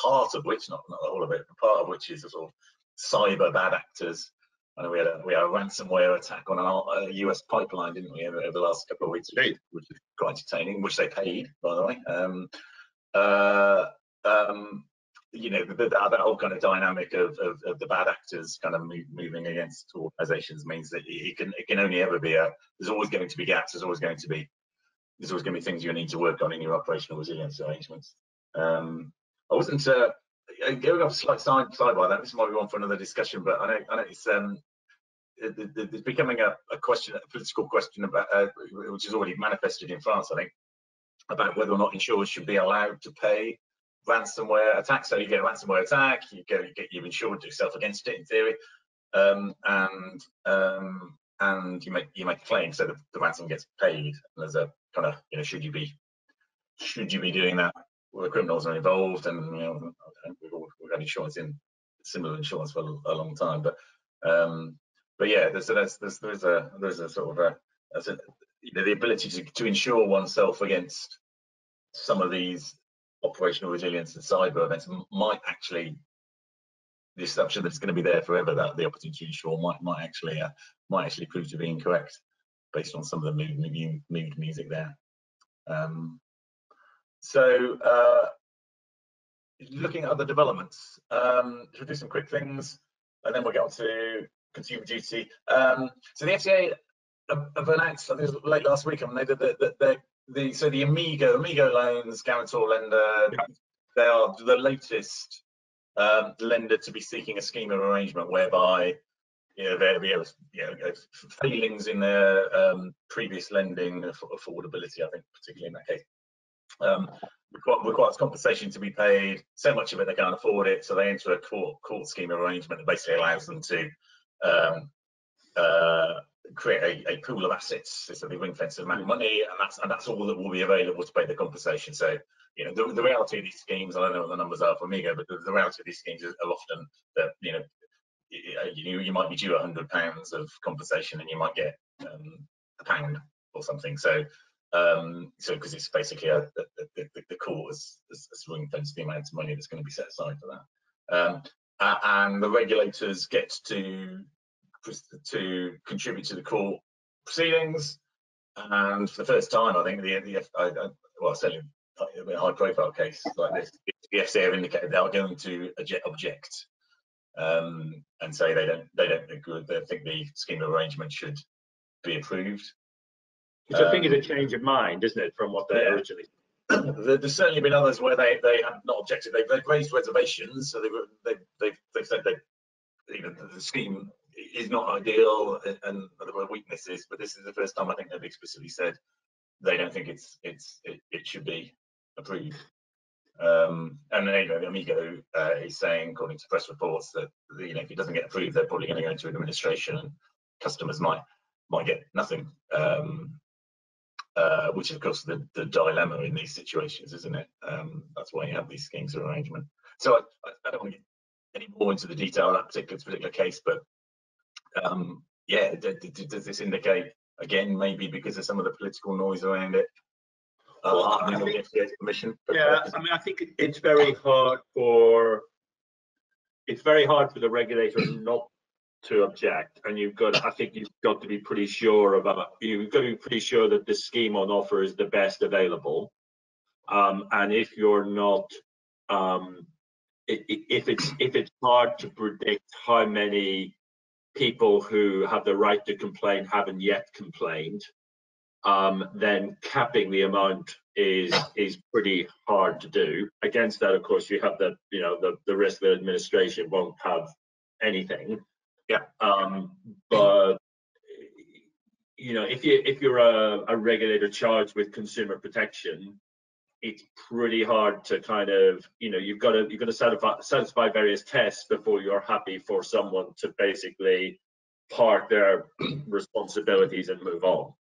part of which, not not the whole of it, but part of which is a sort of cyber bad actors. I know we had a we had a ransomware attack on our U S pipeline, didn't we, over, over the last couple of weeks, which, which is quite entertaining, which they paid, by the way. Um, Uh, um, you know, the, the, that whole kind of dynamic of, of, of the bad actors kind of move, moving against organisations means that it can it can only ever be a. There's always going to be gaps. There's always going to be there's always going to be things you need to work on in your operational resilience arrangements. Um, I wasn't uh, going off a slight side side by that. This might be one for another discussion, but I know I know it's um it, it, it's becoming a, a question, a political question about uh, which is already manifested in France, I think, about whether or not insurers should be allowed to pay ransomware attacks. So you get a ransomware attack, you go, you get you insured yourself against it in theory, um, and um, and you make you make a claim, so the, the ransom gets paid. And there's a kind of, you know, should you be should you be doing that where criminals are involved? And, you know, we've all, we've had insurance in similar insurance for a, a long time, but um, but yeah, there's there's there's there's a there's a sort of a, a you know, the ability to, to insure oneself against some of these operational resilience and cyber events might actually, the assumption that it's going to be there forever, that the opportunity to insure might might actually uh, might actually prove to be incorrect based on some of the mood, mood, mood music there. Um, so uh, looking at other developments, um, should we do some quick things and then we'll get on to consumer duty. Um, so the F C A have announced, I think it was late last week, I mean, they, they, they, they, so the Amigo, Amigo loans, guarantor lender, yeah. they are the latest um, lender to be seeking a scheme of arrangement whereby, you know, there you know, failings in their um, previous lending, affordability, I think, particularly in that case, um, requires compensation to be paid. So much of it they can't afford it, so they enter a court court scheme of arrangement that basically allows them to. Um, uh, create a, a pool of assets. It's a big ring fence of money, and that's and that's all that will be available to pay the compensation. So, you know, the, the reality of these schemes, I don't know what the numbers are for Amigo, but the, the reality of these schemes is often that, you know, you you might be due one hundred pounds of compensation and you might get um, a pound or something. So, um, so because it's basically a, the, the, the court has ring fenced the amount of money that's going to be set aside for that. Um, uh, and the regulators get to to contribute to the court proceedings, and for the first time, I think the, the I, I, well, certainly in a high-profile case like this, the F C A have indicated they are going to object um, and say they don't they don't agree, they think the scheme of arrangement should be approved. Which um, I think is a change of mind, isn't it, from what they yeah. originally? There's certainly been others where they they have not objected. They've, they've raised reservations, so they they they've, they've said they, you know, the scheme is not ideal and there were weaknesses, but this is the first time I think they've explicitly said they don't think it's it's it, it should be approved. Um, and then, you know, Amigo uh, is saying, according to press reports, that, you know, if it doesn't get approved, they're probably going to go into administration, and customers might might get nothing. Um, uh, which is, of course, the, the dilemma in these situations, isn't it? Um, that's why you have these schemes of arrangement. So I, I don't want to get any more into the detail of that particular particular case, but um yeah does this indicate, again, maybe because of some of the political noise around it, uh, well, I think, the F C A's commission? Yeah, I mean, I think it's very hard for it's very hard for the regulator not to object, and you've got I think you've got to be pretty sure about you've got to be pretty sure that the scheme on offer is the best available, um and if you're not um if it's if it's hard to predict how many people who have the right to complain haven't yet complained, um, then capping the amount is is pretty hard to do. Against that, of course, you have the you know the, the risk that administration won't have anything. Yeah. Um, but you know, if you if you're a, a regulator charged with consumer protection, it's pretty hard to kind of you know you've got to you've got to satisfy, satisfy various tests before you're happy for someone to basically park their responsibilities and move on.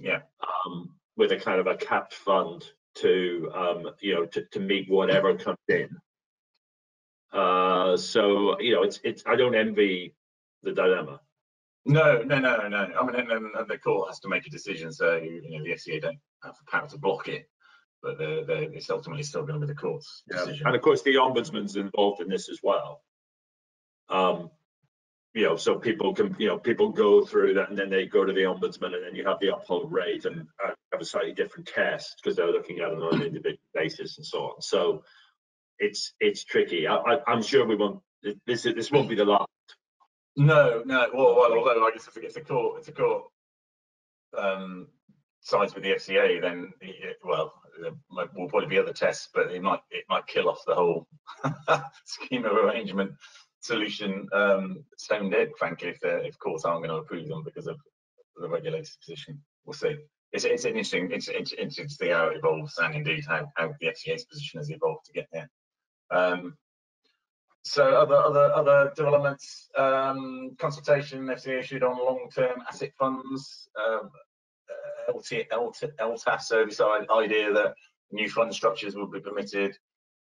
Yeah. Um, with a kind of a capped fund to um, you know to, to meet whatever comes in. Uh, so you know it's it's I don't envy the dilemma. No, no, no, no. I mean, and, and the court has to make a decision, so you know the F C A don't have the power to block it. But they're, they're, it's ultimately still going to be the court's decision. Yeah. And of course, the ombudsman's involved in this as well. Um, you know, so people can, you know, people go through that, and then they go to the ombudsman, and then you have the uphold rate, and uh, have a slightly different test because they're looking at it on an individual basis and so on. So it's it's tricky. I, I, I'm sure we won't. This this won't be the last. No, no. Well, well although I guess if it's a court, it's a court. Um, sides with the F C A, then it, well, there will probably be other tests, but it might it might kill off the whole scheme of arrangement solution um, stone dead, frankly, if the if courts aren't going to approve them because of the regulator's position. We'll see. It's it's an interesting it's interesting to see how it evolves, and indeed how, how the F C A's position has evolved to get there. Um, so other other other developments, um, consultation F C A issued on long-term asset funds. Um, L T A F, so this idea that new fund structures would be permitted,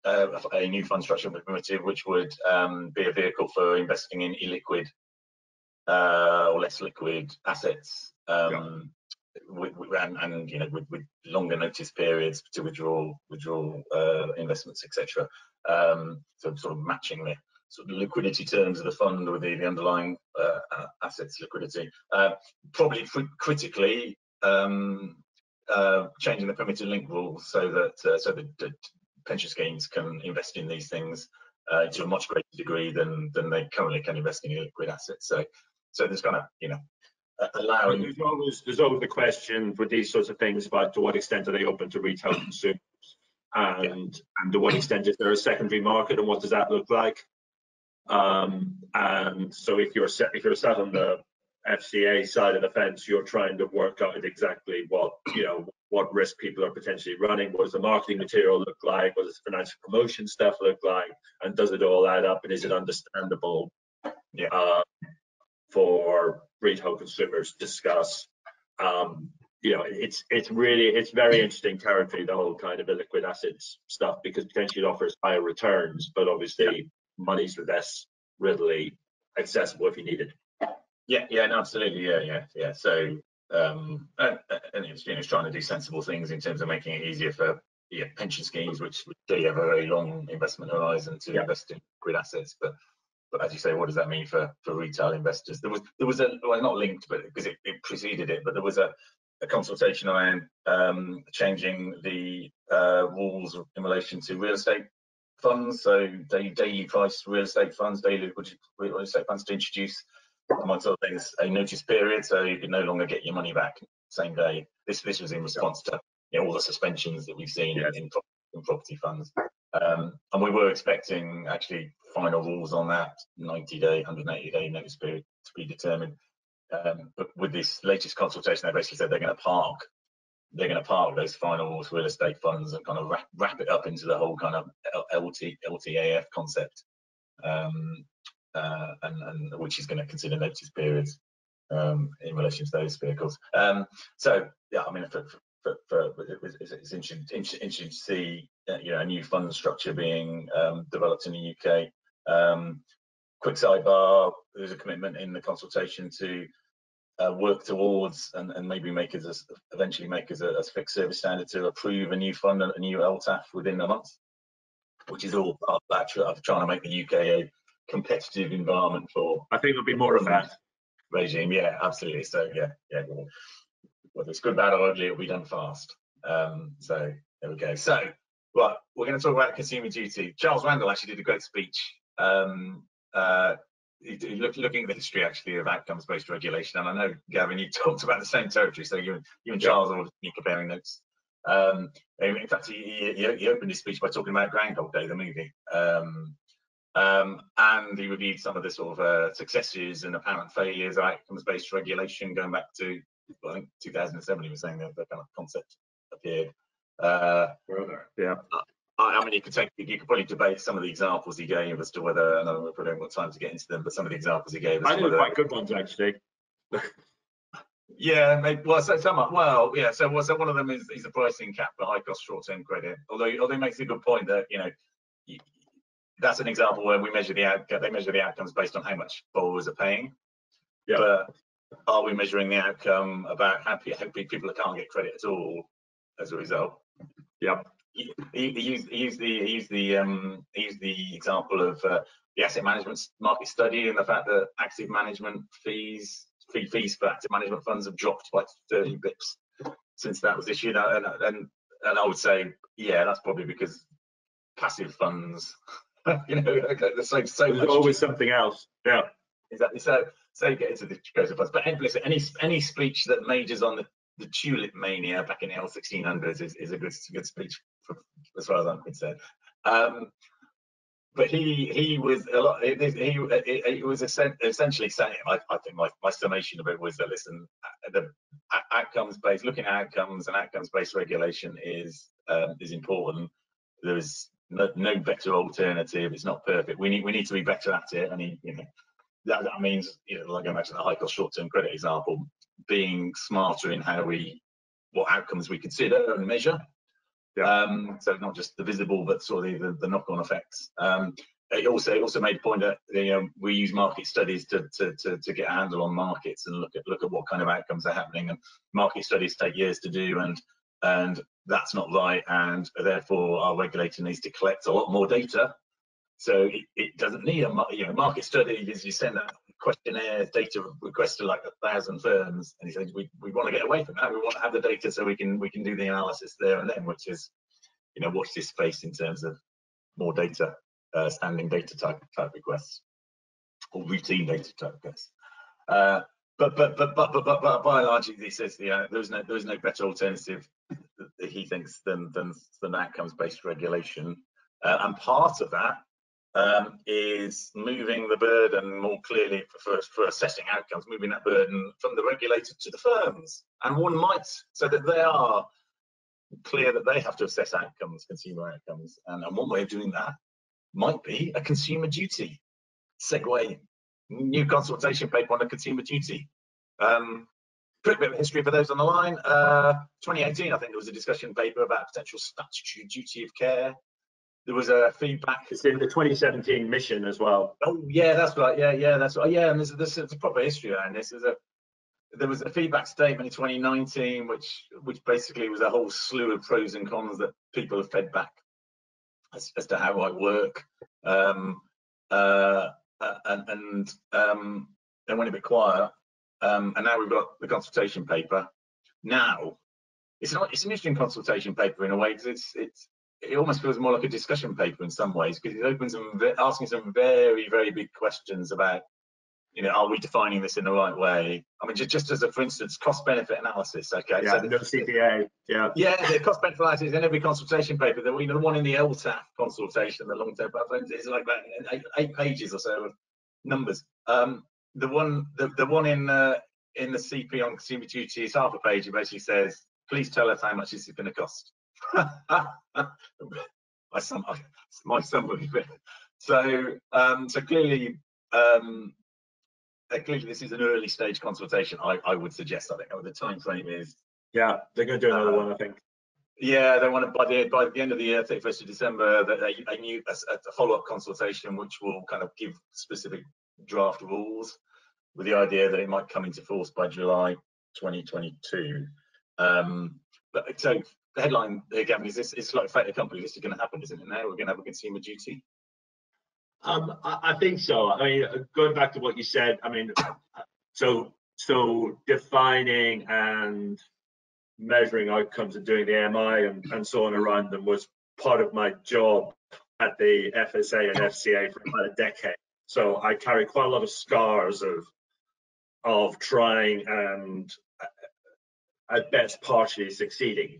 uh, a new fund structure would be permitted, which would um, be a vehicle for investing in illiquid uh, or less liquid assets, um, yeah. with, with, and, and you know with, with longer notice periods to withdraw withdraw uh, investments, et cetera. Um, so sort of matching the sort of liquidity terms of the fund with the, the underlying uh, assets liquidity. Uh, probably critically. Um, uh, changing the permitted link rule so that uh, so that, that pension schemes can invest in these things uh, to a much greater degree than than they currently can invest in illiquid assets. So so there's kind of you know allowing. There's always there's always the question for these sorts of things about to what extent are they open to retail consumers, and yeah. and to what extent is there a secondary market, and what does that look like? Um, and so if you're set if you're sat on the F C A side of the fence, you're trying to work out exactly what you know what risk people are potentially running. What does the marketing material look like? What does the financial promotion stuff look like? And does it all add up? And is it understandable yeah. uh, for retail consumers discuss. Um, you know, it's it's really it's very interesting territory, the whole kind of illiquid assets stuff, because potentially it offers higher returns, but obviously yeah. money's less readily accessible if you need it. Yeah, yeah, no, absolutely, yeah, yeah, yeah. So, um, and, and it's, you know, it's trying to do sensible things in terms of making it easier for yeah, pension schemes, which do have a very long investment horizon, to yeah. invest in liquid assets. But, but as you say, what does that mean for for retail investors? There was there was a well, not linked, but because it, it preceded it, but there was a, a consultation around um, changing the uh, rules in relation to real estate funds, so daily, daily price real estate funds, daily real estate funds, to introduce, amongst other things, a notice period, so you can no longer get your money back same day. This this was in response to you know, all the suspensions that we've seen yes. in, in property funds, um, and we were expecting actually final rules on that ninety day, one hundred eighty day notice period to be determined. Um, but with this latest consultation, they basically said they're going to park, they're going to park those final rules for real estate funds and kind of wrap, wrap it up into the whole kind of L T A F concept. Um, Uh, and, and which is going to consider notice periods um, in relation to those vehicles. Um, so yeah, I mean, for, for, for, for, it was, it's interesting, interesting to see uh, you know, a new fund structure being um, developed in the U K. Um, quick sidebar: there's a commitment in the consultation to uh, work towards and, and maybe make as a, eventually make as a, a fixed service standard to approve a new fund, a new L T A F within a month, which is all part of that of trying to make the U K a competitive environment for, I think there'll be more of that regime. Yeah, absolutely. So yeah, yeah. Whether it's good, bad, or ugly, it'll be done fast. Um, so there we go. So right, we're going to talk about consumer duty. Charles Randall actually did a great speech. Um, uh, he, he looked, looking at the history actually of outcomes-based regulation, and I know Gavin, you talked about the same territory. So you, you and Charles are obviously comparing notes. Um, in fact, he, he, he opened his speech by talking about Groundhog Day, the movie. Um, Um, and he reviewed some of the sort of uh, successes and apparent failures of outcomes-based regulation going back to, well, I think two thousand seven. He was saying that that kind of concept appeared. Uh, yeah. I, I mean, you could take, you could probably debate some of the examples he gave as to whether, and I probably haven't got time to get into them, but some of the examples he gave. As I think whether, quite good ones actually. Yeah, maybe, well, so some are, well, yeah. So, well, so one of them is, is the pricing cap for high-cost short-term credit. Although, although he makes a good point that you know. You, That's an example where we measure the out, they measure the outcomes based on how much borrowers are paying. Yeah. But are we measuring the outcome about how people that can't get credit at all as a result? Yeah. He, he, he, used, he, used, the, he, used, the, um, he used the example of uh, the asset management market study and the fact that active management fees, fee, fees for active management funds have dropped by thirty bips since that was issued. And, and, and I would say, yeah, that's probably because passive funds. You know, okay, there's so, so there's much. Always something else. Yeah, exactly. So, so you get into the goes of us. But listen, any any speech that majors on the, the tulip mania back in the sixteen hundreds is, is a good good speech for, as far as I'm concerned. Um, but he he was a lot. He he was essentially saying, I, I think my, my summation of it was that listen, the outcomes based looking at outcomes and outcomes based regulation is um, is important. There is No, no better alternative. It's not perfect. We need we need to be better at it. And he, you know, that, that means, you know, like I mentioned, the high cost short term credit example, being smarter in how we what outcomes we consider and measure. Yeah. Um, so not just the visible, but sort of the, the knock on effects. Um, it also it also made the point that you know we use market studies to to to, to get a handle on markets and look at look at what kind of outcomes are happening. And market studies take years to do. And and that's not right, and therefore our regulator needs to collect a lot more data. So it, it doesn't need a you know market study. Is you send out questionnaire data requests to like a thousand firms, and he said we we want to get away from that. We want to have the data so we can we can do the analysis there and then, which is you know watch this space in terms of more data, uh, standing data type type requests or routine data type requests. Uh, But but but but but but by and large, he says you know, there's no there's no better alternative he thinks than than than outcomes-based regulation, uh, and part of that um, is moving the burden more clearly for for assessing outcomes, moving that burden from the regulator to the firms, and one might so that they are clear that they have to assess outcomes, consumer outcomes, and, and one way of doing that might be a consumer duty segue. New consultation paper on a consumer duty Um, quick bit of history for those on the line. Uh, twenty eighteen, I think there was a discussion paper about potential statutory duty of care. There was a feedback. It's in the twenty seventeen mission as well. Oh yeah, that's right. Yeah, yeah, that's right. Yeah, and there's, there's, there's a proper history around this. There's a there was a feedback statement in twenty nineteen, which which basically was a whole slew of pros and cons that people have fed back as, as to how I work. Um, uh, and and um, they went a bit quiet. Um, and now we've got the consultation paper. Now it's not it's an interesting consultation paper in a way, because it's it's. It almost feels more like a discussion paper in some ways, because it opens some asking some very, very big questions about, you know, are we defining this in the right way? I mean, just, just as a, for instance, cost-benefit analysis. Okay. Yeah. So the, C P A. Yeah. Yeah. The cost-benefit analysis in every consultation paper. That we, you know, the one in the L T A F consultation, the long-term platforms, is like about eight, eight pages or so of numbers. Um, the one, the, the one in uh, in the C P on consumer duty is half a page. It basically says, "Please tell us how much this is going to cost." my son my son would be better. So um so clearly um uh, clearly this is an early stage consultation, I, I would suggest. I think the time frame is, yeah, they're gonna do another uh, one, I think. Yeah, they want to by the by the end of the year, thirty-first of December, that they a new a, a follow-up consultation which will kind of give specific draft rules, with the idea that it might come into force by July twenty twenty-two. Um but so the headline again is this: it's like fact the company. This is going to happen, isn't it? Now we're going to have a consumer duty. Um, I, I think so. I mean, going back to what you said, I mean, so so defining and measuring outcomes and doing the M I and, and so on around them was part of my job at the F S A and F C A for about a decade. So I carry quite a lot of scars of of trying and at best partially succeeding.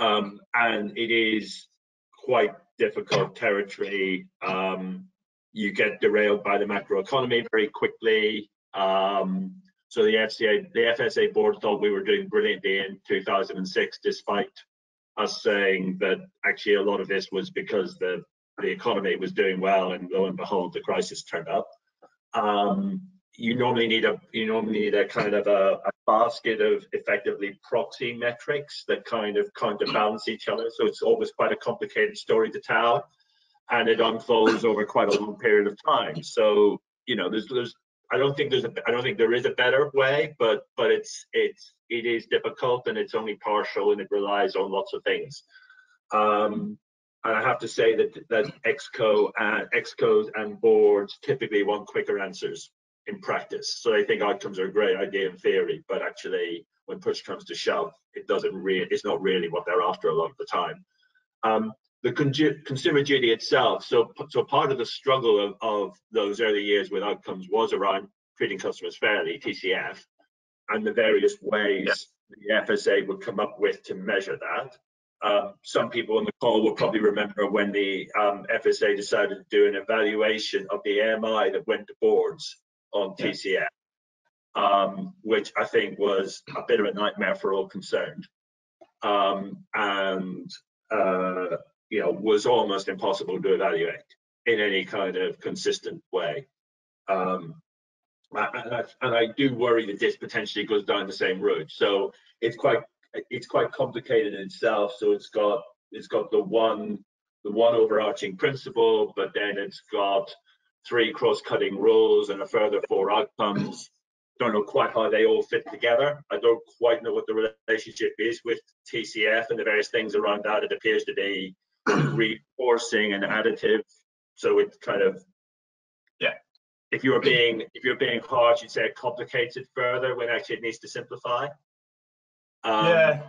Um, and it is quite difficult territory. Um, you get derailed by the macroeconomy very quickly. Um, so the F C A, the F S A board thought we were doing brilliantly in two thousand six, despite us saying that actually a lot of this was because the the economy was doing well, and lo and behold, the crisis turned up. Um, you normally need a you normally need a kind of a, a basket of effectively proxy metrics that kind of counterbalance each other, so it's always quite a complicated story to tell, and it unfolds over quite a long period of time. So you know, there's there's I don't think there's a I don't think there is a better way, but but it's it's it is difficult, and it's only partial, and it relies on lots of things. Um, and I have to say that that exco and excos and boards typically want quicker answers in practice. So they think outcomes are a great idea in theory, but actually when push comes to shove, it doesn't really, it's not really what they're after a lot of the time. Um, the con consumer duty itself, so, so part of the struggle of, of those early years with outcomes was around treating customers fairly, T C F, and the various ways yeah. the F S A would come up with to measure that. Um, some people on the call will probably remember when the um, F S A decided to do an evaluation of the A M I that went to boards on T C F, um, which I think was a bit of a nightmare for all concerned, um, and uh, you know, was almost impossible to evaluate in any kind of consistent way. Um, and, I, and I do worry that this potentially goes down the same route. So it's quite it's quite complicated in itself. So it's got it's got the one the one overarching principle, but then it's got three cross-cutting rules and a further four outcomes. Don't know quite how they all fit together. I don't quite know what the relationship is with T C F and the various things around that. It appears to be reinforcing and additive. So it's kind of, yeah. If you're being if you're being harsh, you'd say it complicates it further when actually it needs to simplify. Um, yeah.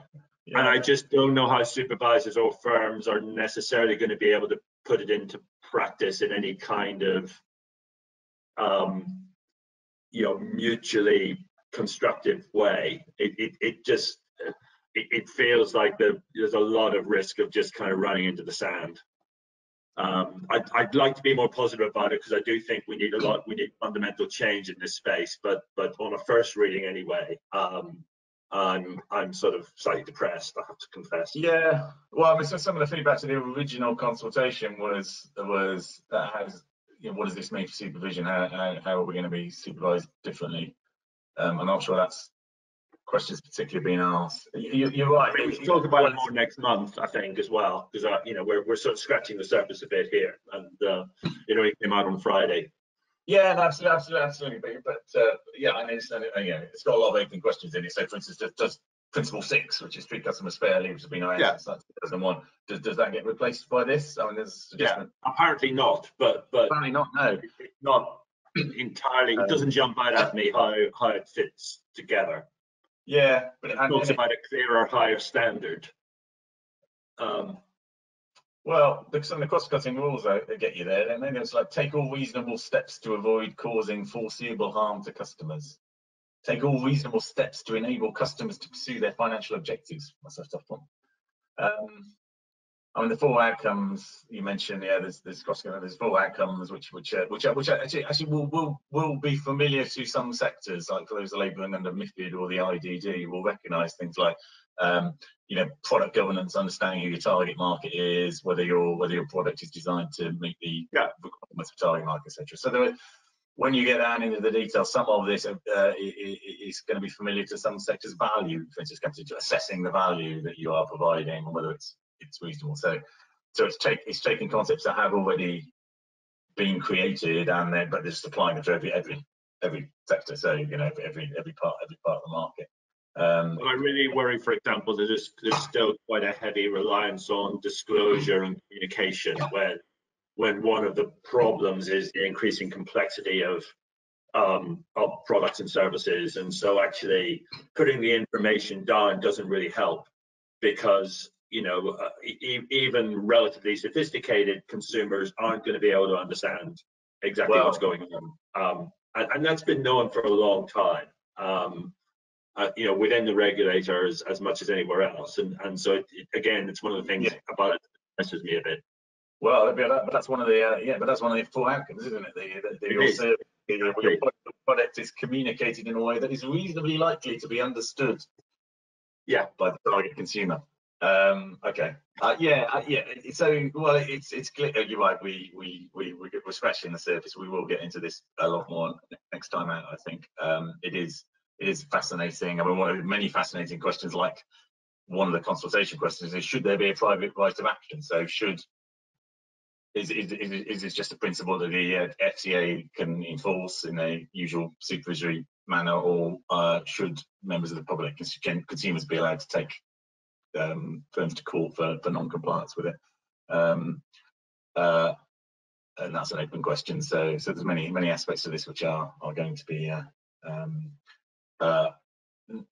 yeah. And I just don't know how supervisors or firms are necessarily going to be able to put it into practice in any kind of um you know mutually constructive way. It it, it just it, it feels like the, there's a lot of risk of just kind of running into the sand. um I'd, I'd like to be more positive about it, because I do think we need a lot we need fundamental change in this space, but but on a first reading anyway, um I'm I'm sort of slightly depressed, I have to confess. Yeah, well, I mean, so some of the feedback to the original consultation was was uh, how's, you know, what does this mean for supervision? How how, how are we going to be supervised differently? Um, I'm not sure that's questions particularly being asked. You, you're right. I mean, we can talk about it more next month, I think, as well, because uh, you know we're we're sort of scratching the surface a bit here, and uh, you know it came out on Friday. Yeah, absolutely, absolutely, absolutely. But uh, yeah, I mean, it's, uh, yeah, it's got a lot of open questions in it. So, for instance, does, does Principle Six, which is treat customers fairly, which has been our answer since two thousand one, does does that get replaced by this? I mean, there's yeah, apparently not, but but apparently not. No, it's not entirely. Um, it doesn't jump out at me how how it fits together. Yeah, but it talks about a clearer, higher standard. Um, well, some of the cross-cutting rules that get you there, and then it's like take all reasonable steps to avoid causing foreseeable harm to customers. Take all reasonable steps to enable customers to pursue their financial objectives. That's a tough one. Um, I mean, the four outcomes you mentioned. Yeah, there's there's cross-cutting. There's four outcomes which which uh, which which actually actually will will will be familiar to some sectors, like for those labouring under MiFID or the I D D, will recognise things like um, you know product governance, understanding who your target market is, whether your whether your product is designed to meet the yeah. requirements of target market, et cetera. So there are, when you get down into the details, some of this uh, is going to be familiar to some sectors. Value, for instance, comes into assessing the value that you are providing, and whether it's it's reasonable. So, so it's, take, it's taking concepts that have already been created, and then but they're just applying it to every every every sector. So you know every every part every part of the market. Um, I really worry, for example, that there's, there's still quite a heavy reliance on disclosure and communication, when when one of the problems is the increasing complexity of um, of products and services. And so actually putting the information down doesn't really help, because you know, uh, e even relatively sophisticated consumers aren't going to be able to understand exactly well, what's going on. Um, and, and that's been known for a long time, um, uh, you know, within the regulators as much as anywhere else. And, and so, it, it, again, it's one of the things yeah. about it that messes me a bit. Well, but that's one of the, uh, yeah, but that's one of the four outcomes, isn't it? The, the, the it also, is. You know, your product is communicated in a way that is reasonably likely to be understood yeah. by the target consumer. Um, okay. Uh, yeah. Uh, yeah. So, well, it's it's clear. You're right. We we we we're scratching the surface. We will get into this a lot more next time out, I think. Um, it is it is fascinating. I mean, one of many fascinating questions. Like one of the consultation questions is, should there be a private right of action? So, should is is is, is this just a principle that the uh, F C A can enforce in a usual supervisory manner, or uh, should members of the public, can consumers, be allowed to take Um, firms to call for, for non-compliance with it, um, uh, and that's an open question. So, so there's many many aspects of this which are are going to be uh, um, uh,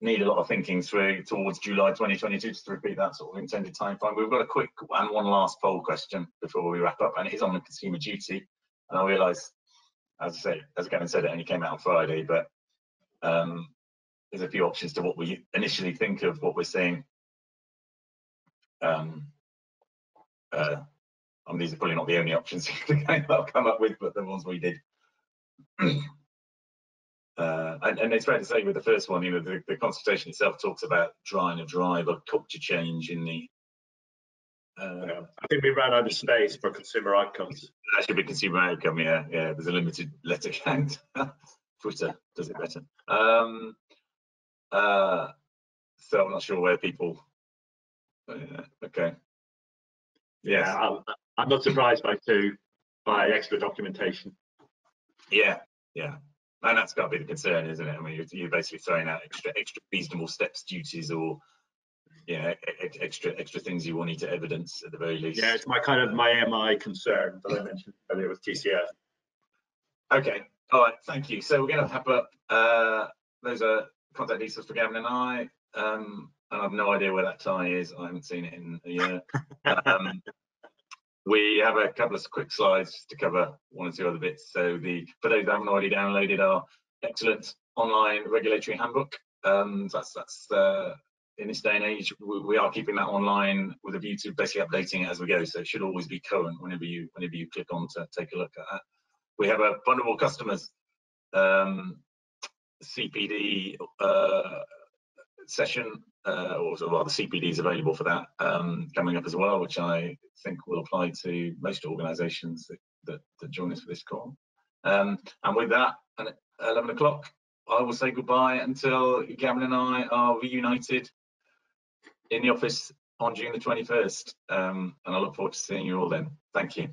need a lot of thinking through towards July twenty twenty-two. Just to repeat that sort of intended timeframe. We've got a quick and one last poll question before we wrap up, and it is on the consumer duty. And I realise, as I say, as Gavin said, it only came out on Friday, but um, there's a few options to what we initially think of what we're seeing. Um, uh, I mean, these are probably not the only options I'll come up with, but the ones we did. uh, and, and it's fair to say with the first one, you know, the, the consultation itself talks about trying to drive a culture change in the. Uh, yeah. I think we ran out of space for consumer outcomes. That should be consumer outcome, yeah, yeah. There's a limited letter count. Twitter does it better. Um, uh, so I'm not sure where people. Yeah, okay. Yes. Yeah, I'm, I'm not surprised by two by extra documentation. Yeah, yeah, and that's got to be the concern, isn't it? I mean, you're, you're basically throwing out extra, extra reasonable steps, duties, or you know, e extra, extra things you will need to evidence at the very least. Yeah, it's my kind of my M I concern that I mentioned earlier with T C F. Okay, all right, thank you. So we're going to wrap up. Uh, those are contact details for Gavin and I. Um, And I've no idea where that tie is. I haven't seen it in a year. Um, we have a couple of quick slides just to cover one or two other bits. So the for those that haven't already downloaded our excellent online regulatory handbook. Um, that's that's uh, in this day and age, we, we are keeping that online with a view to basically updating it as we go. So it should always be current whenever you whenever you click on to take a look at that. We have a vulnerable customers um, C P D uh, session. Uh, or rather, C P D is available for that um, coming up as well, which I think will apply to most organisations that, that, that join us for this call. Um, and with that, at eleven o'clock I will say goodbye until Gavin and I are reunited in the office on June the twenty-first. Um, and I look forward to seeing you all then. Thank you.